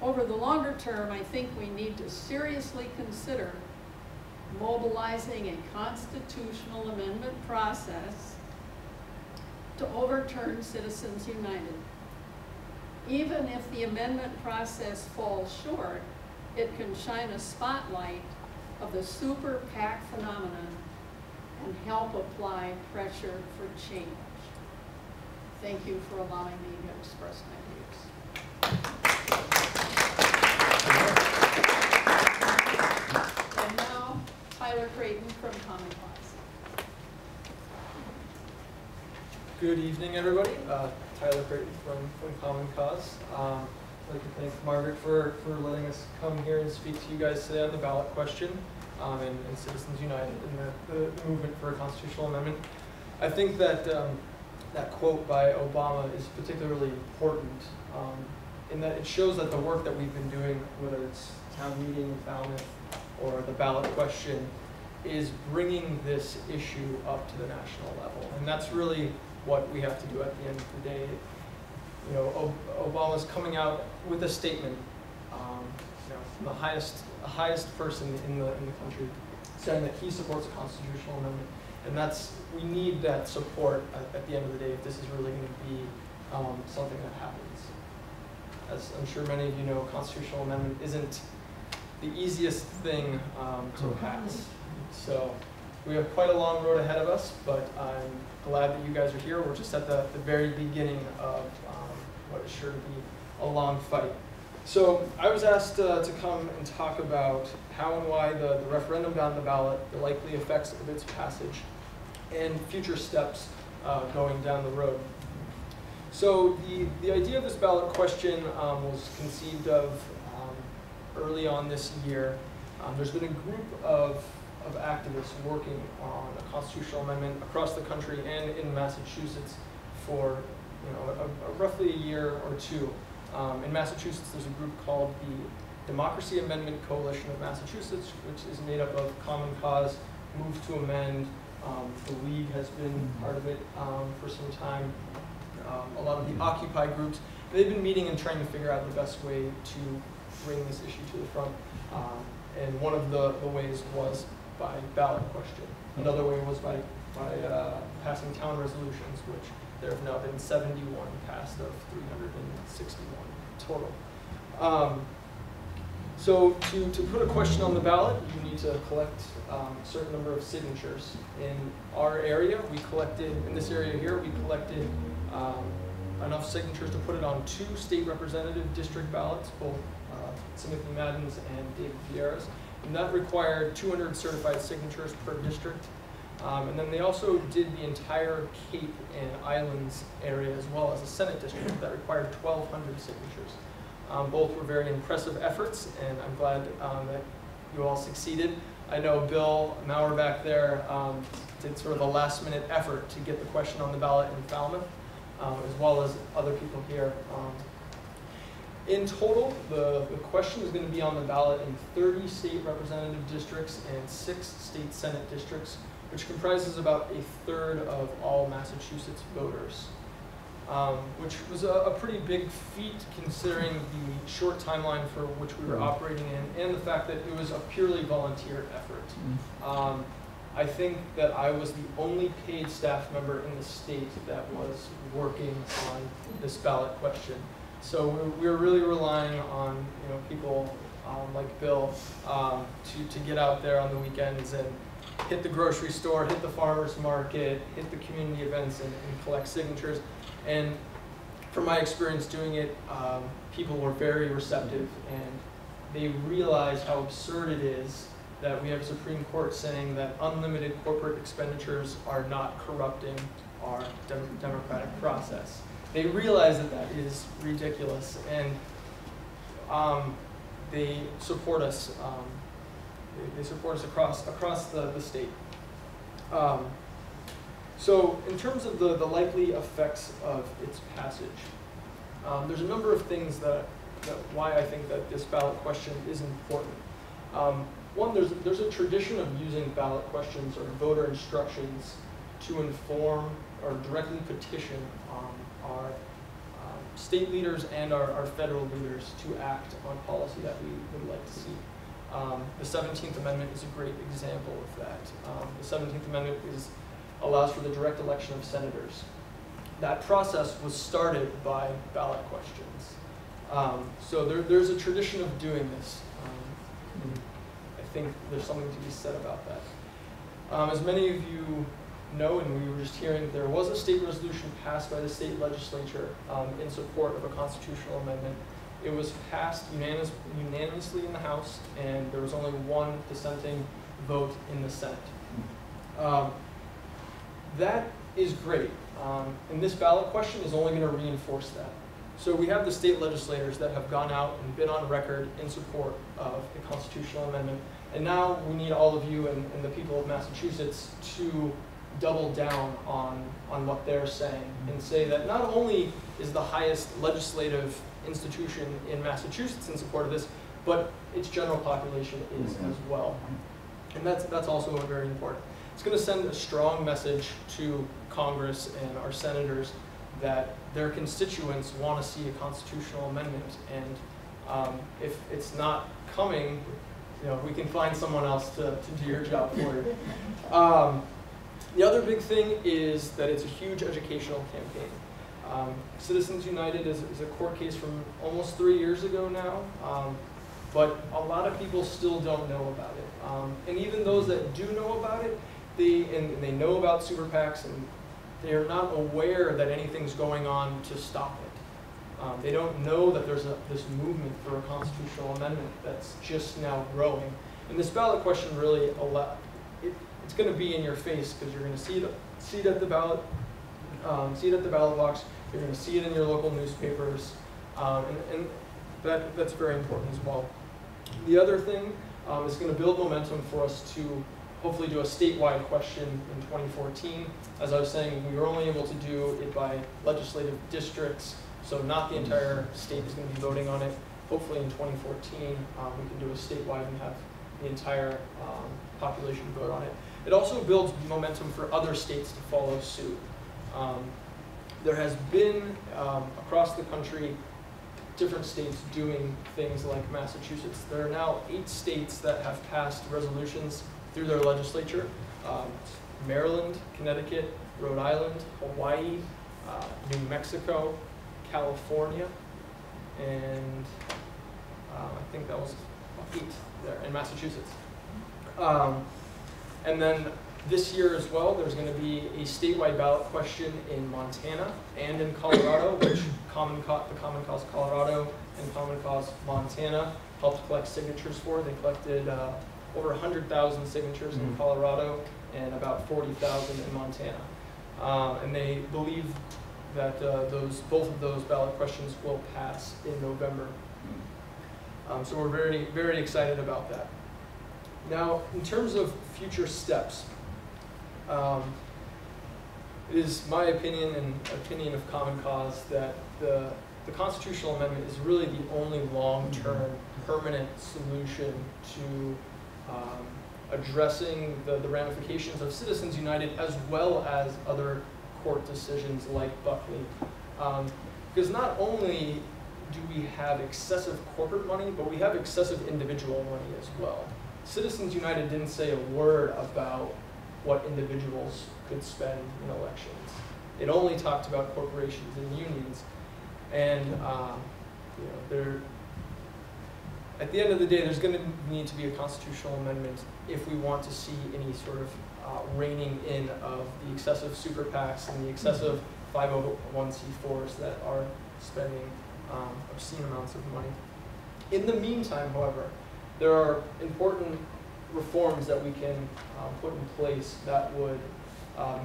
Over the longer term, I think we need to seriously consider mobilizing a constitutional amendment process to overturn Citizens United. Even if the amendment process falls short, it can shine a spotlight of the super PAC phenomenon and help apply pressure for change. Thank you for allowing me to express my views. And now, Tyler Creighton from Common Cause. Good evening, everybody. Tyler Creighton from Common Cause. I'd like to thank Margaret for letting us come here and speak to you guys today on the ballot question. And Citizens United and the movement for a constitutional amendment. I think that that quote by Obama is particularly important in that it shows that the work that we've been doing, whether it's town meeting in Falmouth or the ballot question, is bringing this issue up to the national level. And that's really what we have to do at the end of the day. You know, Obama's coming out with a statement, you know, from the highest person in the country saying that he supports a constitutional amendment, and that's, we need that support at the end of the day if this is really going to be something that happens. As I'm sure many of you know, a constitutional amendment isn't the easiest thing to pass. So we have quite a long road ahead of us, but I'm glad that you guys are here. We're just at the very beginning of what is sure to be a long fight. So I was asked to come and talk about how and why the referendum down the ballot, the likely effects of its passage, and future steps going down the road. So the idea of this ballot question was conceived of early on this year. There's been a group of activists working on a constitutional amendment across the country and in Massachusetts for roughly a year or two. In Massachusetts, there's a group called the Democracy Amendment Coalition of Massachusetts, which is made up of Common Cause, Move to Amend. The League has been part of it for some time. A lot of the Occupy groups, they've been meeting and trying to figure out the best way to bring this issue to the front. And one of the ways was by ballot question. Another way was by passing town resolutions, which there have now been 71 passed of 361 total. So to put a question on the ballot, you need to collect a certain number of signatures. In our area, we collected, in this area here, we collected enough signatures to put it on 2 state representative district ballots, both Timothy Madden's and David Viera's. And that required 200 certified signatures per district. And then they also did the entire Cape and Islands area as well as a Senate district that required 1,200 signatures. Both were very impressive efforts, and I'm glad that you all succeeded. I know Bill Maurer back there did sort of a last-minute effort to get the question on the ballot in Falmouth, as well as other people here. In total, the question is going to be on the ballot in 30 state representative districts and 6 state Senate districts, which comprises about 1/3 of all Massachusetts voters, which was a pretty big feat considering the short timeline for which we were operating in and the fact that it was a purely volunteer effort. I think that I was the only paid staff member in the state that was working on this ballot question. So we're really relying on people like Bill to get out there on the weekends and hit the grocery store, hit the farmer's market, hit the community events, and collect signatures. And from my experience doing it, people were very receptive, and they realized how absurd it is that we have a Supreme Court saying that unlimited corporate expenditures are not corrupting our democratic process. They realize that that is ridiculous, and they support us. They support us across the state. So in terms of the likely effects of its passage, there's a number of things why I think that this ballot question is important. One, there's a tradition of using ballot questions or voter instructions to inform or directly petition our state leaders and our federal leaders to act on policy that we would like to see. The 17th Amendment is a great example of that. The 17th Amendment allows for the direct election of senators. That process was started by ballot questions. So there's a tradition of doing this. I think there's something to be said about that. As many of you know, and we were just hearing, there was a state resolution passed by the state legislature in support of a constitutional amendment. It was passed unanimously in the House, and there was only one dissenting vote in the Senate. That is great, and this ballot question is only going to reinforce that. So we have the state legislators that have gone out and been on record in support of a constitutional amendment, and now we need all of you and the people of Massachusetts to double down on what they're saying and say that not only is the highest legislative institution in Massachusetts in support of this, but its general population is as well. And that's also very important. It's going to send a strong message to Congress and our senators that their constituents want to see a constitutional amendment, and if it's not coming, we can find someone else to do your job for you. The other big thing is that it's a huge educational campaign. Citizens United is a court case from almost 3 years ago now, but a lot of people still don't know about it. And even those that do know about it, they know about super PACs, and they're not aware that anything's going on to stop it. They don't know that there's this movement for a constitutional amendment that's just now growing. And this ballot question really, it's going to be in your face because you're going to see it at the ballot see it at the ballot box, you're going to see it in your local newspapers, and that's very important as well. The other thing is going to build momentum for us to hopefully do a statewide question in 2014. As I was saying, we were only able to do it by legislative districts, so not the entire state is going to be voting on it. Hopefully in 2014, we can do a statewide and have the entire population vote on it. It also builds momentum for other states to follow suit. There has been, across the country, different states doing things like Massachusetts. There are now 8 states that have passed resolutions through their legislature. Maryland, Connecticut, Rhode Island, Hawaii, New Mexico, California, and I think that was 8 there, in Massachusetts. And then this year as well, there's going to be a statewide ballot question in Montana and in Colorado, which the Common Cause Colorado and Common Cause Montana helped collect signatures for. They collected over 100,000 signatures in Colorado and about 40,000 in Montana. And they believe that both of those ballot questions will pass in November. So we're very, very excited about that. Now, in terms of future steps, it is my opinion and opinion of Common Cause that the constitutional amendment is really the only long-term, permanent solution to addressing the ramifications of Citizens United as well as other court decisions like Buckley. Because not only do we have excessive corporate money, but we have excessive individual money as well. Citizens United didn't say a word about what individuals could spend in elections. It only talked about corporations and unions. And at the end of the day, there's going to need to be a constitutional amendment if we want to see any sort of reining in of the excessive super PACs and the excessive 501c4s that are spending obscene amounts of money. In the meantime, however, there are important reforms that we can put in place that would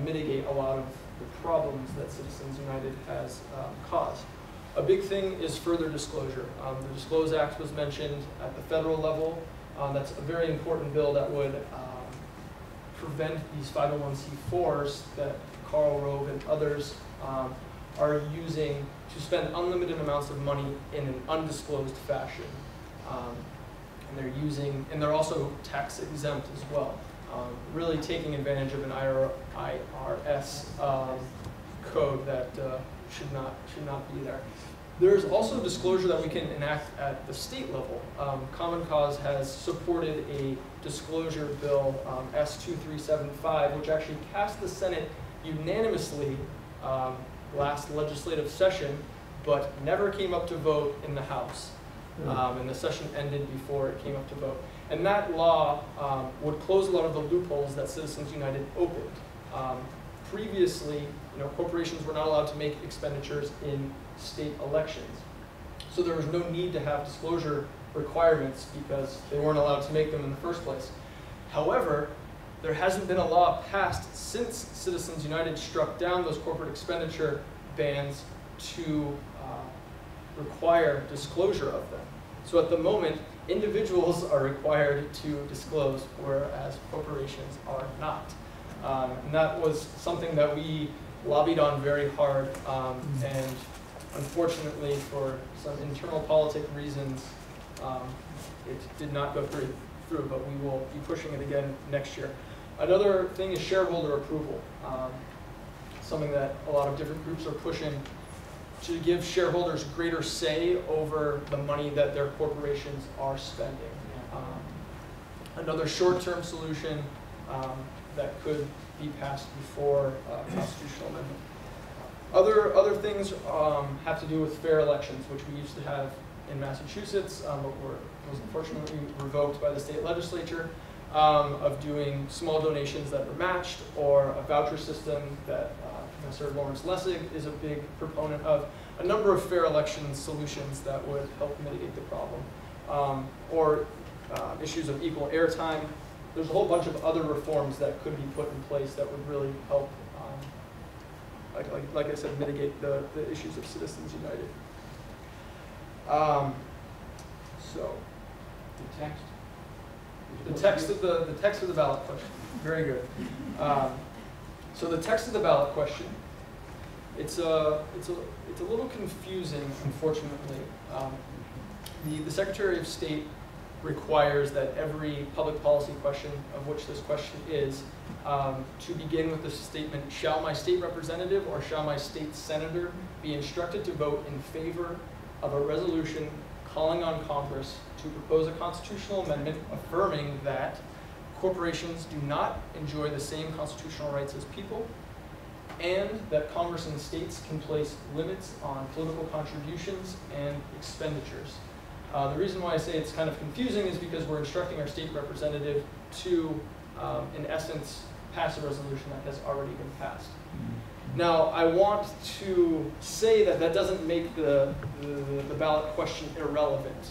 mitigate a lot of the problems that Citizens United has caused. A big thing is further disclosure. The Disclose Act was mentioned at the federal level. That's a very important bill that would prevent these 501c4s that Karl Rove and others are using to spend unlimited amounts of money in an undisclosed fashion. And they're also tax exempt as well, really taking advantage of an IRS code that should not be there. There is also disclosure that we can enact at the state level. Common Cause has supported a disclosure bill, S2375, which actually passed the Senate unanimously last legislative session, but never came up to vote in the House. And the session ended before it came up to vote. And that law would close a lot of the loopholes that Citizens United opened. Previously, corporations were not allowed to make expenditures in state elections. So there was no need to have disclosure requirements because they weren't allowed to make them in the first place. However, there hasn't been a law passed since Citizens United struck down those corporate expenditure bans to require disclosure of them. So at the moment, individuals are required to disclose, whereas corporations are not. And that was something that we lobbied on very hard, and unfortunately, for some internal politic reasons, it did not go through, but we will be pushing it again next year. Another thing is shareholder approval, something that a lot of different groups are pushing, to give shareholders greater say over the money that their corporations are spending. Another short-term solution that could be passed before constitutional amendment. Other things have to do with fair elections, which we used to have in Massachusetts, but was unfortunately revoked by the state legislature, of doing small donations that were matched, or a voucher system that Professor Lawrence Lessig is a big proponent of, a number of fair election solutions that would help mitigate the problem, or issues of equal airtime. There's a whole bunch of other reforms that could be put in place that would really help like I said, mitigate the issues of Citizens United. So the text of the ballot question. Very good. So the text of the ballot question. It's a little confusing, unfortunately. The Secretary of State requires that every public policy question, of which this question is, to begin with the statement, shall my state representative or shall my state senator be instructed to vote in favor of a resolution calling on Congress to propose a constitutional amendment affirming that corporations do not enjoy the same constitutional rights as people, and that Congress and states can place limits on political contributions and expenditures. The reason why I say it's kind of confusing is because we're instructing our state representative to, in essence, pass a resolution that has already been passed. Now, I want to say that that doesn't make the ballot question irrelevant.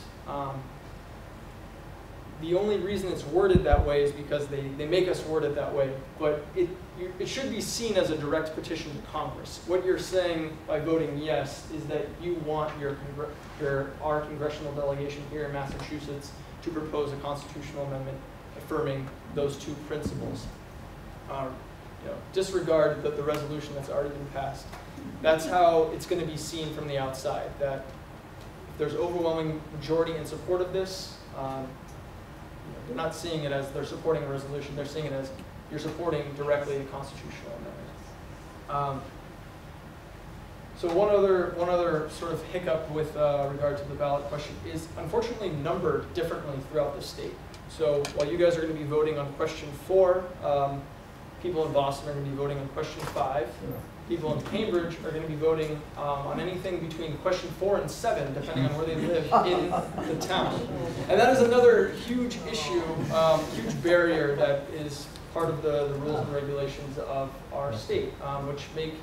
The only reason it's worded that way is because they make us word it that way, but it should be seen as a direct petition to Congress. What you're saying by voting yes is that you want our congressional delegation here in Massachusetts to propose a constitutional amendment affirming those two principles. Disregard the resolution that's already been passed. That's how it's going to be seen from the outside, that if there's overwhelming majority in support of this, they're not seeing it as they're supporting a resolution. They're seeing it as you're supporting directly a constitutional amendment. So one other sort of hiccup with regard to the ballot question is unfortunately numbered differently throughout the state. So while you guys are going to be voting on question 4, people in Boston are going to be voting on question 5. Yeah. People in Cambridge are going to be voting on anything between question 4 and 7, depending on where they live in the town. And that is another huge issue, huge barrier that is part of the rules and regulations of our state, which make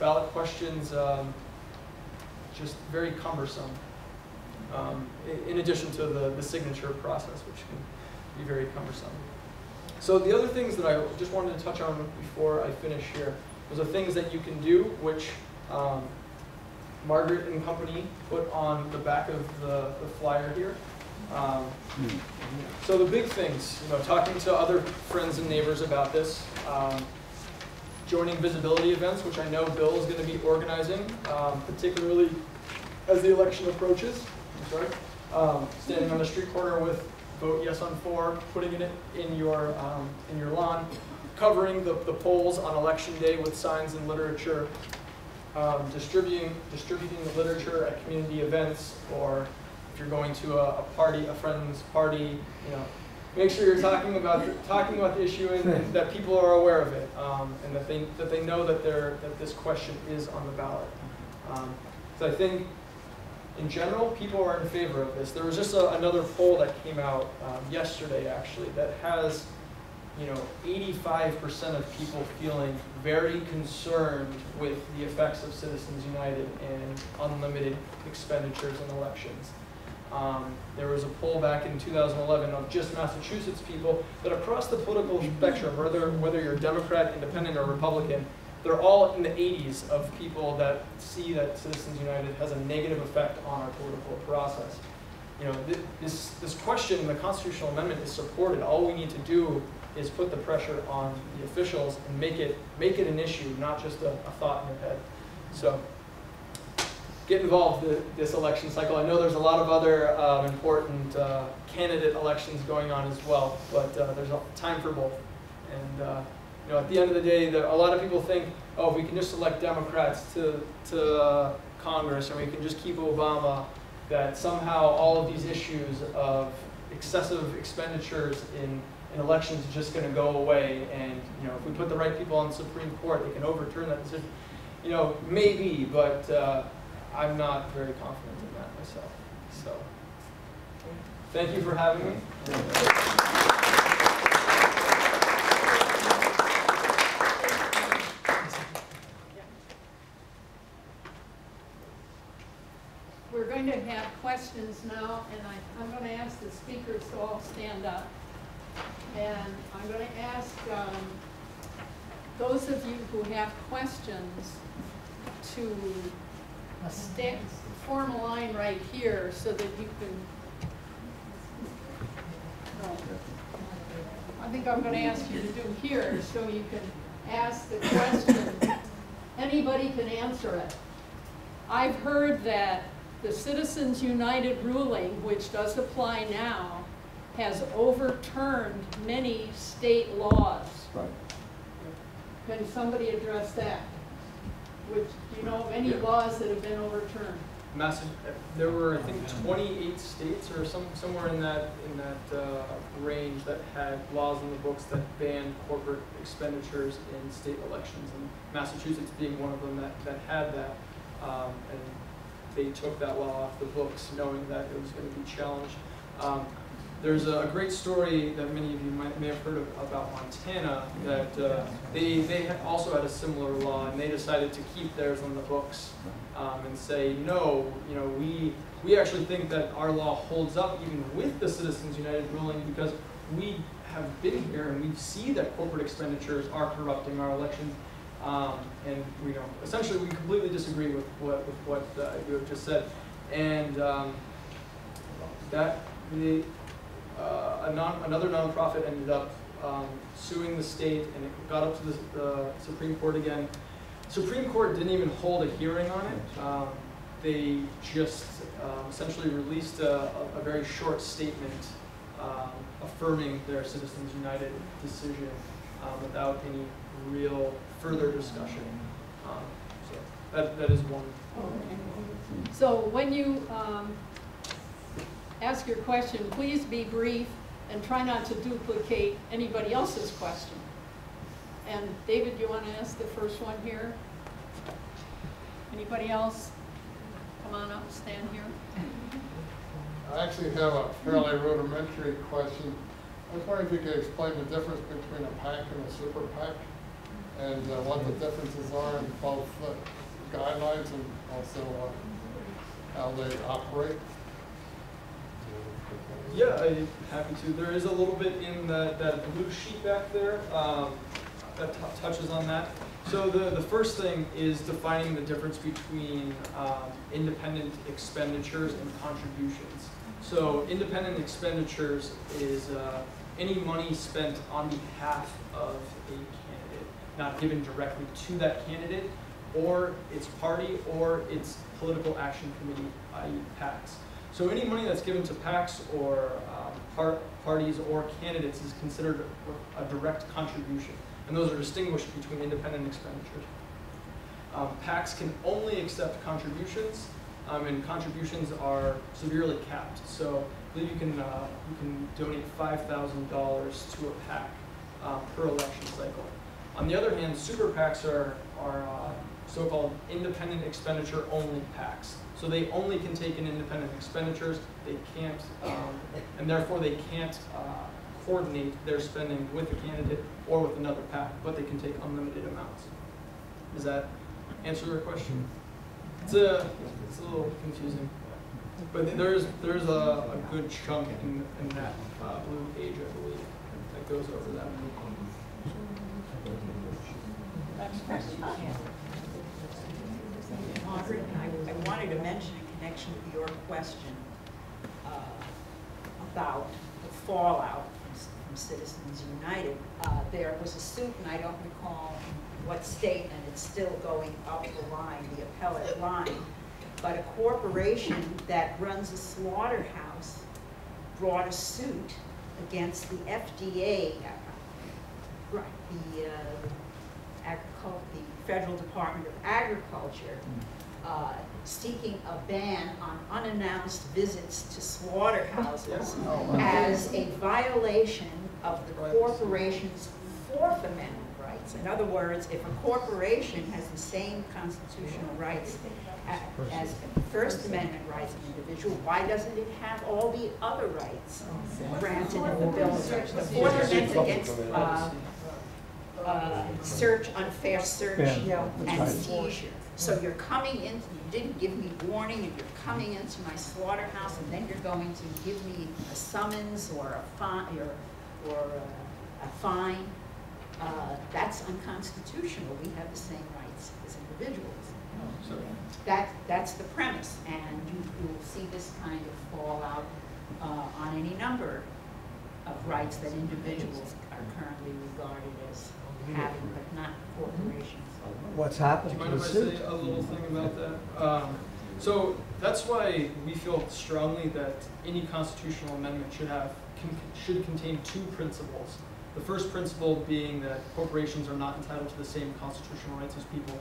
ballot questions just very cumbersome, in addition to the signature process, which can be very cumbersome. So the other things that I just wanted to touch on before I finish here was the things that you can do, which Margaret and company put on the back of the flyer here. So the big things, talking to other friends and neighbors about this, joining visibility events, which I know Bill is going to be organizing, particularly as the election approaches. I'm sorry. Standing on the street corner with vote yes on 4, putting it in your lawn, covering the polls on election day with signs and literature, distributing the literature at community events, or if you're going to a party, a friend's party, make sure you're talking about the issue and that people are aware of it, and that they know that this question is on the ballot. So I think, in general, people are in favor of this. There was just another poll that came out yesterday, actually, that has 85% of people feeling very concerned with the effects of Citizens United and unlimited expenditures in elections. There was a poll back in 2011 of just Massachusetts people that across the political spectrum, whether you're Democrat, Independent, or Republican, they're all in the 80s of people that see that Citizens United has a negative effect on our political process. This question, the constitutional amendment, is supported. All we need to do is put the pressure on the officials and make it an issue, not just a thought in your head. So get involved this election cycle. I know there's a lot of other important candidate elections going on as well, but there's a time for both. And at the end of the day, a lot of people think, oh, if we can just elect Democrats to Congress, or we can just keep Obama, that somehow all of these issues of excessive expenditures in elections are just going to go away, and if we put the right people on the Supreme Court, they can overturn that decision. Maybe, but I'm not very confident in that myself. So, thank you for having me. We're going to have questions now, and I'm going to ask the speakers to all stand up. And I'm going to ask those of you who have questions to form a line right here so that you can, I think I'm going to ask you to do here so you can ask the question. Anybody can answer it. I've heard that the Citizens United ruling, which does apply now, has overturned many state laws. Right. Can somebody address that? Which, do you know of any laws that have been overturned? There were, I think, 28 states or somewhere in that range that had laws in the books that banned corporate expenditures in state elections, and Massachusetts being one of them that had that. And they took that law off the books, knowing that it was going to be challenged. There's a great story that many of you may have heard of about Montana, that they also had a similar law, and they decided to keep theirs on the books and say, no, you know, we actually think that our law holds up even with the Citizens United ruling, because we have been here and we see that corporate expenditures are corrupting our elections. And you know, essentially, we completely disagree with what you have just said, and another nonprofit ended up suing the state, and it got up to the Supreme Court again. Supreme Court didn't even hold a hearing on it. They just essentially released a very short statement affirming their Citizens United decision without any real further discussion. So that is one. Okay. So when you ask your question, please be brief and try not to duplicate anybody else's question. And David, you want to ask the first one here? Anybody else? Come on up, stand here. I actually have a fairly rudimentary question. I was wondering if you could explain the difference between a PAC and a super PAC, and what the differences are in both guidelines and also how they operate. Yeah, I'm happy to. There is a little bit in that blue sheet back there that touches on that. So the first thing is defining the difference between independent expenditures and contributions. So independent expenditures is any money spent on behalf of a candidate, not given directly to that candidate or its party or its political action committee, i.e. PACs. So any money that's given to PACs or parties or candidates is considered a direct contribution. And those are distinguished between independent expenditures. PACs can only accept contributions, and contributions are severely capped. So I believe you can donate $5,000 to a PAC per election cycle. On the other hand, super PACs are so-called independent expenditure only PACs. So they only can take in independent expenditures. They can't, and therefore they can't coordinate their spending with a candidate or with another PAC, but they can take unlimited amounts. Does that answer your question? It's a little confusing, but there's a good chunk in that blue page, I believe, that goes over that. Next question. Margaret, I wanted to mention in connection with your question about the fallout from Citizens United. There was a suit, and I don't recall what state, and it's still going up the line, the appellate line, but a corporation that runs a slaughterhouse brought a suit against the FDA, right, the Federal Department of Agriculture, seeking a ban on unannounced visits to slaughterhouses as a violation of the corporation's Fourth Amendment rights. In other words, if a corporation has the same constitutional rights as the First Amendment rights of an individual, why doesn't it have all the other rights granted in the Bill of Rights? The Fourth Amendment against unfair search, and seizure. So you're coming in, you didn't give me warning, and you're coming into my slaughterhouse, and then you're going to give me a summons or a fine. That's unconstitutional. We have the same rights as individuals. Oh, that's the premise, and you will see this kind of fallout on any number of rights that individuals are currently regarded as having, but not corporations. What's happened? Do you mind if I say a little thing about that? So that's why we feel strongly that any constitutional amendment should contain two principles. The first principle being that corporations are not entitled to the same constitutional rights as people.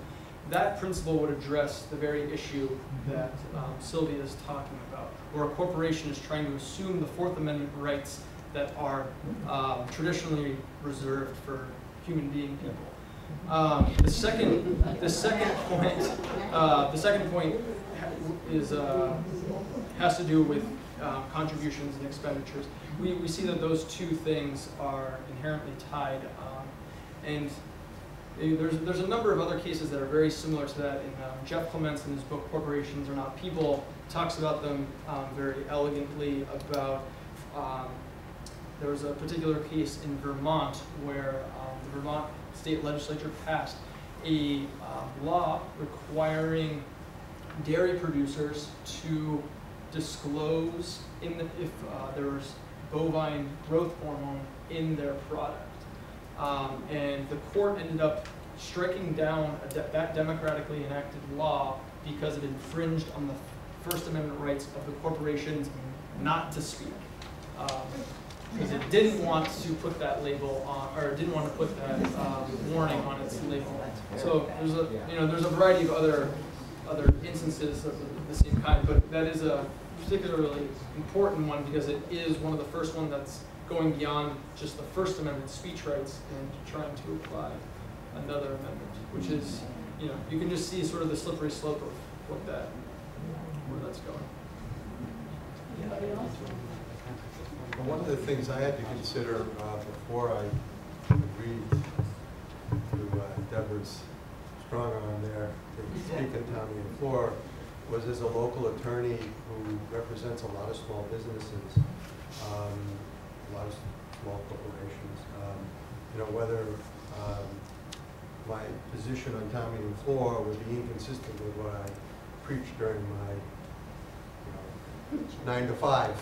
That principle would address the very issue that Sylvia is talking about, where a corporation is trying to assume the Fourth Amendment rights that are traditionally reserved for human being people. The second point has to do with contributions and expenditures. We see that those two things are inherently tied, and there's a number of other cases that are very similar to that. In Jeff Clements, in his book "Corporations Are Not People," talks about them very elegantly. About there was a particular case in Vermont where the Vermont state legislature passed a law requiring dairy producers to disclose if there was bovine growth hormone in their product. And the court ended up striking down that democratically enacted law because it infringed on the First Amendment rights of the corporations not to speak. Because it didn't want to put that label on, or didn't want to put that warning on its label. So there's a variety of other instances of the same kind, but that is a particularly important one because it is one of the first ones that's going beyond just the First Amendment speech rights and trying to apply another amendment, which is, you can just see sort of the slippery slope of what where that's going. Anybody else? Well, one of the things I had to consider before I agreed to Deborah's strong arm there to speak on town meeting floor was as a local attorney who represents a lot of small businesses, a lot of small corporations. Whether my position on town meeting floor would be inconsistent with what I preached during my 9-to-5 life,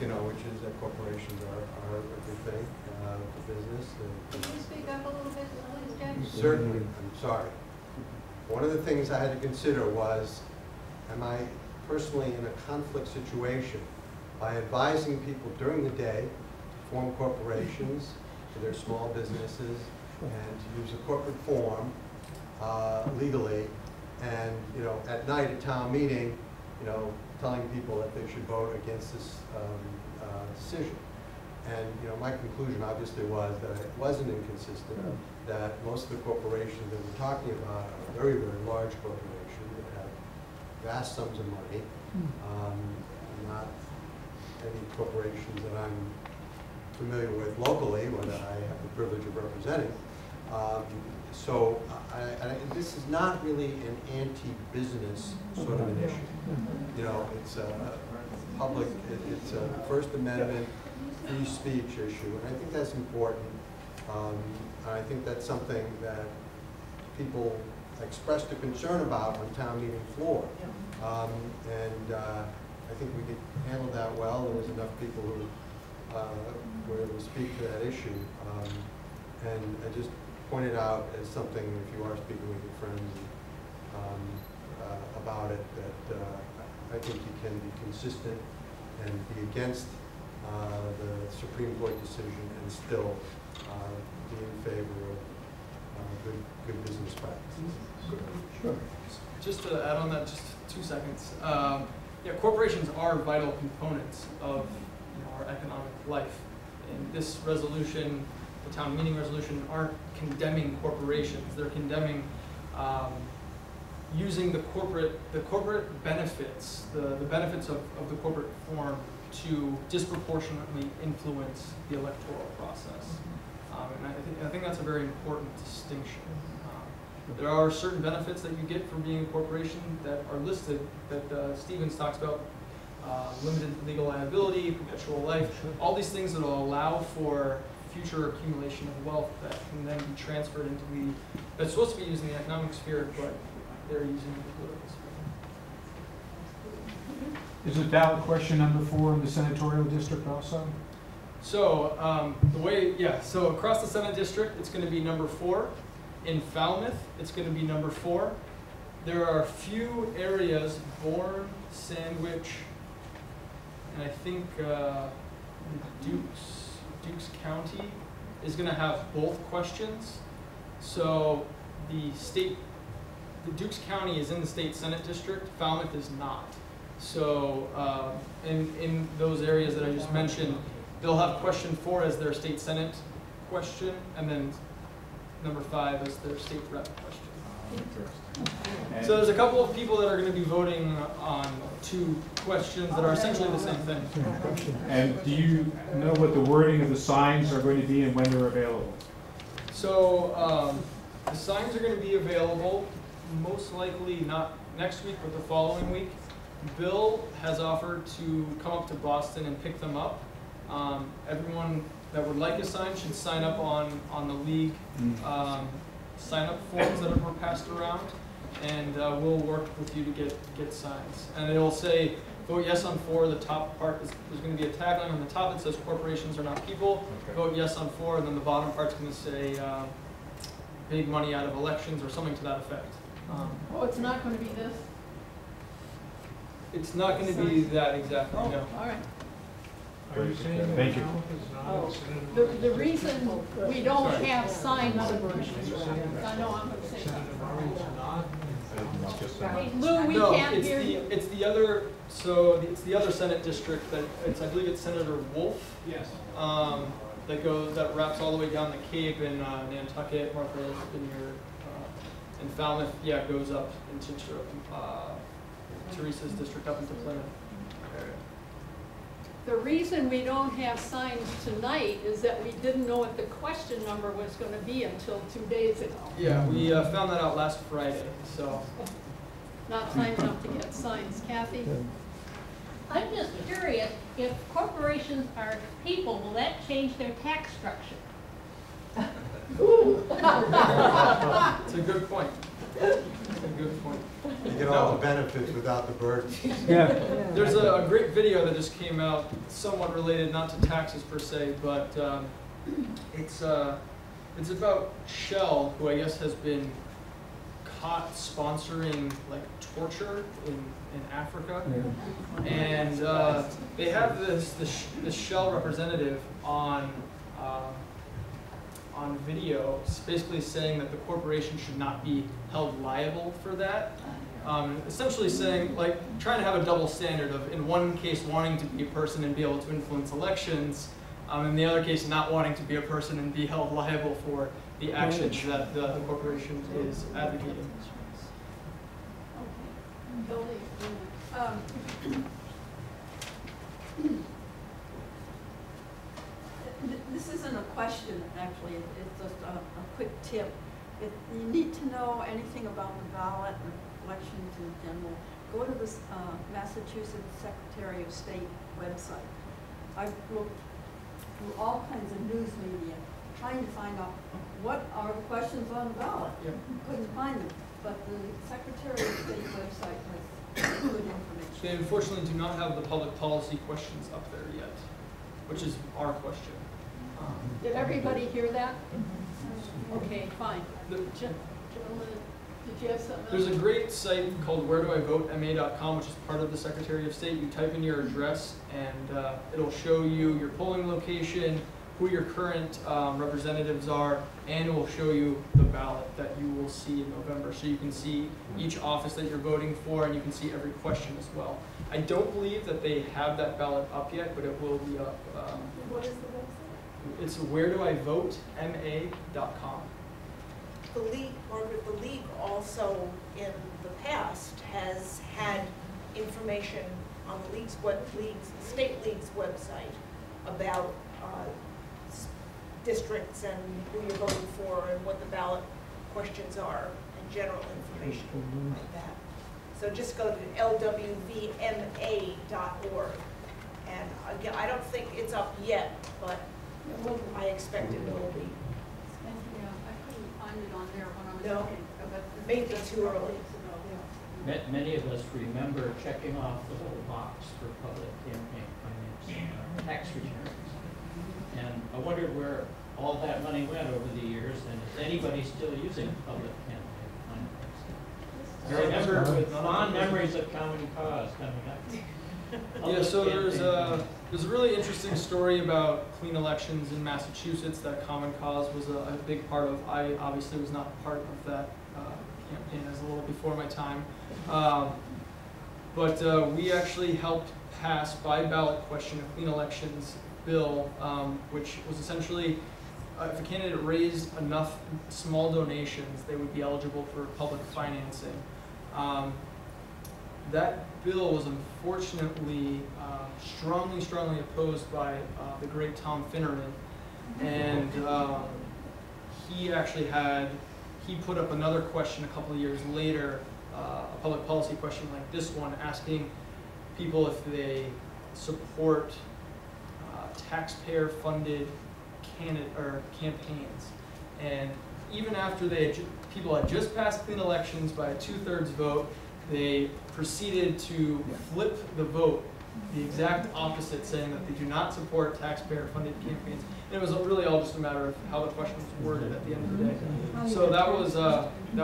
which is that corporations are a good thing, the business. Can you speak up a little bit, please, Jay? Certainly. I'm sorry. One of the things I had to consider was, am I personally in a conflict situation by advising people during the day to form corporations, to their small businesses, and to use a corporate form legally, and at night at town meeting, telling people that they should vote against this decision. And my conclusion obviously was that it wasn't inconsistent, that most of the corporations that we're talking about are very, very large corporations that have vast sums of money, not any corporations that I'm familiar with locally or that I have the privilege of representing. So this is not really an anti-business sort of an issue. It's a public, it's a First Amendment free speech issue, and I think that's important. I think that's something that people expressed a concern about on town meeting floor, and I think we could handle that well. There was enough people who were able to speak to that issue, and I just pointed out as something, if you are speaking with your friends about it, that I think you can be consistent and be against the Supreme Court decision and still be in favor of good business practices. Sure. Just to add on that, just 2 seconds. Corporations are vital components of our economic life, and this resolution, the town meeting resolution, aren't condemning corporations. They're condemning using the corporate benefits, the benefits of the corporate form to disproportionately influence the electoral process. And I think that's a very important distinction. There are certain benefits that you get from being a corporation that are listed, that Stevens talks about, limited legal liability, perpetual life, all these things that will allow for future accumulation of wealth that can then be transferred into the, that's supposed to be used in the economic sphere, but they're using the political sphere. Is it ballot question number 4 in the senatorial district also? So the way, yeah, so across the Senate district, it's going to be number 4. In Falmouth, it's going to be number 4. There are a few areas, Bourne, Sandwich, and I think Dukes County is going to have both questions. So the Dukes County is in the state Senate district, Falmouth is not. So in those areas that I just mentioned, they'll have question 4 as their state Senate question, and then number 5 as their state rep question. Interesting. So there's a couple of people that are going to be voting on 2 questions that are essentially the same thing. And do you know what the wording of the signs are going to be and when they're available? So the signs are going to be available most likely not next week, but the following week. Bill has offered to come up to Boston and pick them up. Everyone that would like a sign should sign up on the league. Sign-up forms that were passed around, and we'll work with you to get signs. And it'll say, vote yes on 4. The top part, there's going to be a tagline on the top that says corporations are not people. Okay. Vote yes on 4, and then the bottom part's going to say big money out of elections or something to that effect. Oh, it's not going to be this? It's not going to be that exactly, oh, no. All right. Are you saying thank you. Oh, the reason we don't have sign language, I know I'm saying that. Lou, we can't hear you. It's the other, so it's the other Senate district that it's, I believe it's Senator Wolf. Yes. That wraps all the way down the Cape in Nantucket, Martha's Vineyard, and Falmouth. Yeah, goes up into Teresa's district up into Plymouth. The reason we don't have signs tonight is that we didn't know what the question number was going to be until 2 days ago. Yeah, we found that out last Friday, so. Not time enough to get signs. Kathy? I'm just curious, if corporations are people, will that change their tax structure? Ooh. It's a good point. That's a good point. You get all the benefits without the burden. Yeah. There's a great video that just came out, somewhat related, not to taxes per se, but it's about Shell, who I guess has been caught sponsoring like torture in Africa, yeah. And they have this Shell representative on video, basically saying that the corporation should not be held liable for that. Essentially saying, like, trying to have a double standard of, in one case, wanting to be a person and be able to influence elections, in the other case, not wanting to be a person and be held liable for the actions that the corporation is advocating. This isn't a question, actually. It's just a quick tip. If you need to know anything about the ballot and elections in general, go to the Massachusetts Secretary of State website. I've looked through all kinds of news media trying to find out what are the questions on the ballot. Yeah. Couldn't find them, but the Secretary of State website has good information. They unfortunately do not have the public policy questions up there yet, which is our question. Did everybody hear that? Okay, fine. Did you have something else? There's a great site called wheredoivote.ma.com, which is part of the Secretary of State. You type in your address, and it'll show you your polling location, who your current representatives are, and it will show you the ballot that you will see in November. So you can see each office that you're voting for, and you can see every question as well. I don't believe that they have that ballot up yet, but it will be up. What is the website? It's wheredoivote.ma.com. The League, Margaret, the League also in the past has had information on the state league's website about districts and who you're voting for and what the ballot questions are and general information like that. So just go to lwvma.org. And again, I don't think it's up yet, but I expect it will be. And, yeah, I couldn't find it on there when I was looking. Maybe too early. Many of us remember checking off the little box for public campaign finance and tax returns. And I wondered where all that money went over the years, and is anybody still using public campaign finance? I remember with fond memories of Common Cause coming up. Yeah, so there's a really interesting story about clean elections in Massachusetts that Common Cause was a big part of. I obviously was not part of that campaign. It was a little before my time. But we actually helped pass by ballot question a clean elections bill, which was essentially if a candidate raised enough small donations, they would be eligible for public financing. That bill was unfortunately strongly opposed by the great Tom Finnergan. And he put up another question a couple of years later, a public policy question like this one, asking people if they support taxpayer-funded campaigns. And even after people had just passed clean elections by a 2/3 vote, they proceeded to flip the vote the exact opposite, saying that they do not support taxpayer-funded campaigns. And it was really all just a matter of how the question was worded at the end of the day. So that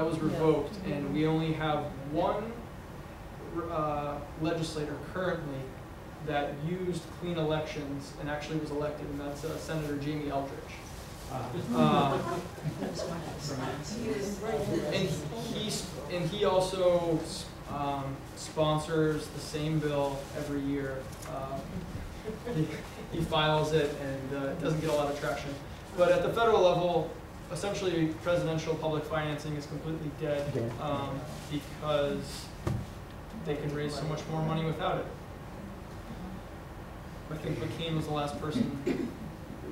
was revoked, and we only have one legislator currently that used clean elections and actually was elected, and that's Senator Jamie Eldridge. And he also sponsors the same bill every year. He files it and it doesn't get a lot of traction. But at the federal level, essentially presidential public financing is completely dead because they can raise so much more money without it. I think McCain was the last person,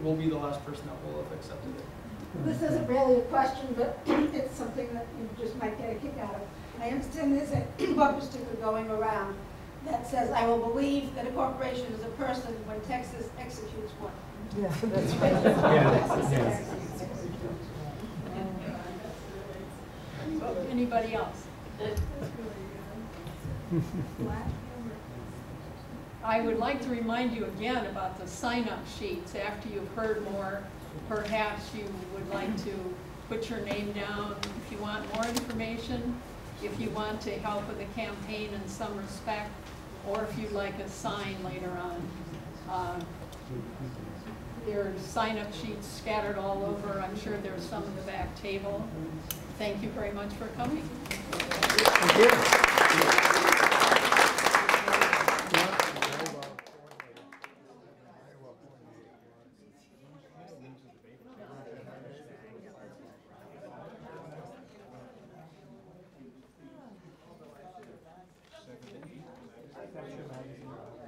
will be the last person that will have accepted it. This isn't really a question, but it's something that you just might get a kick out of. I understand there's a bumper sticker going around that says, "I will believe that a corporation is a person when Texas executes one." Yeah, that's right. Anybody else? I would like to remind you again about the sign-up sheets. After you've heard more, perhaps you would like to put your name down if you want more information, if you want to help with the campaign in some respect, or if you'd like a sign later on. There are sign-up sheets scattered all over. I'm sure there's some in the back table. Thank you very much for coming. Thank you. Thank you.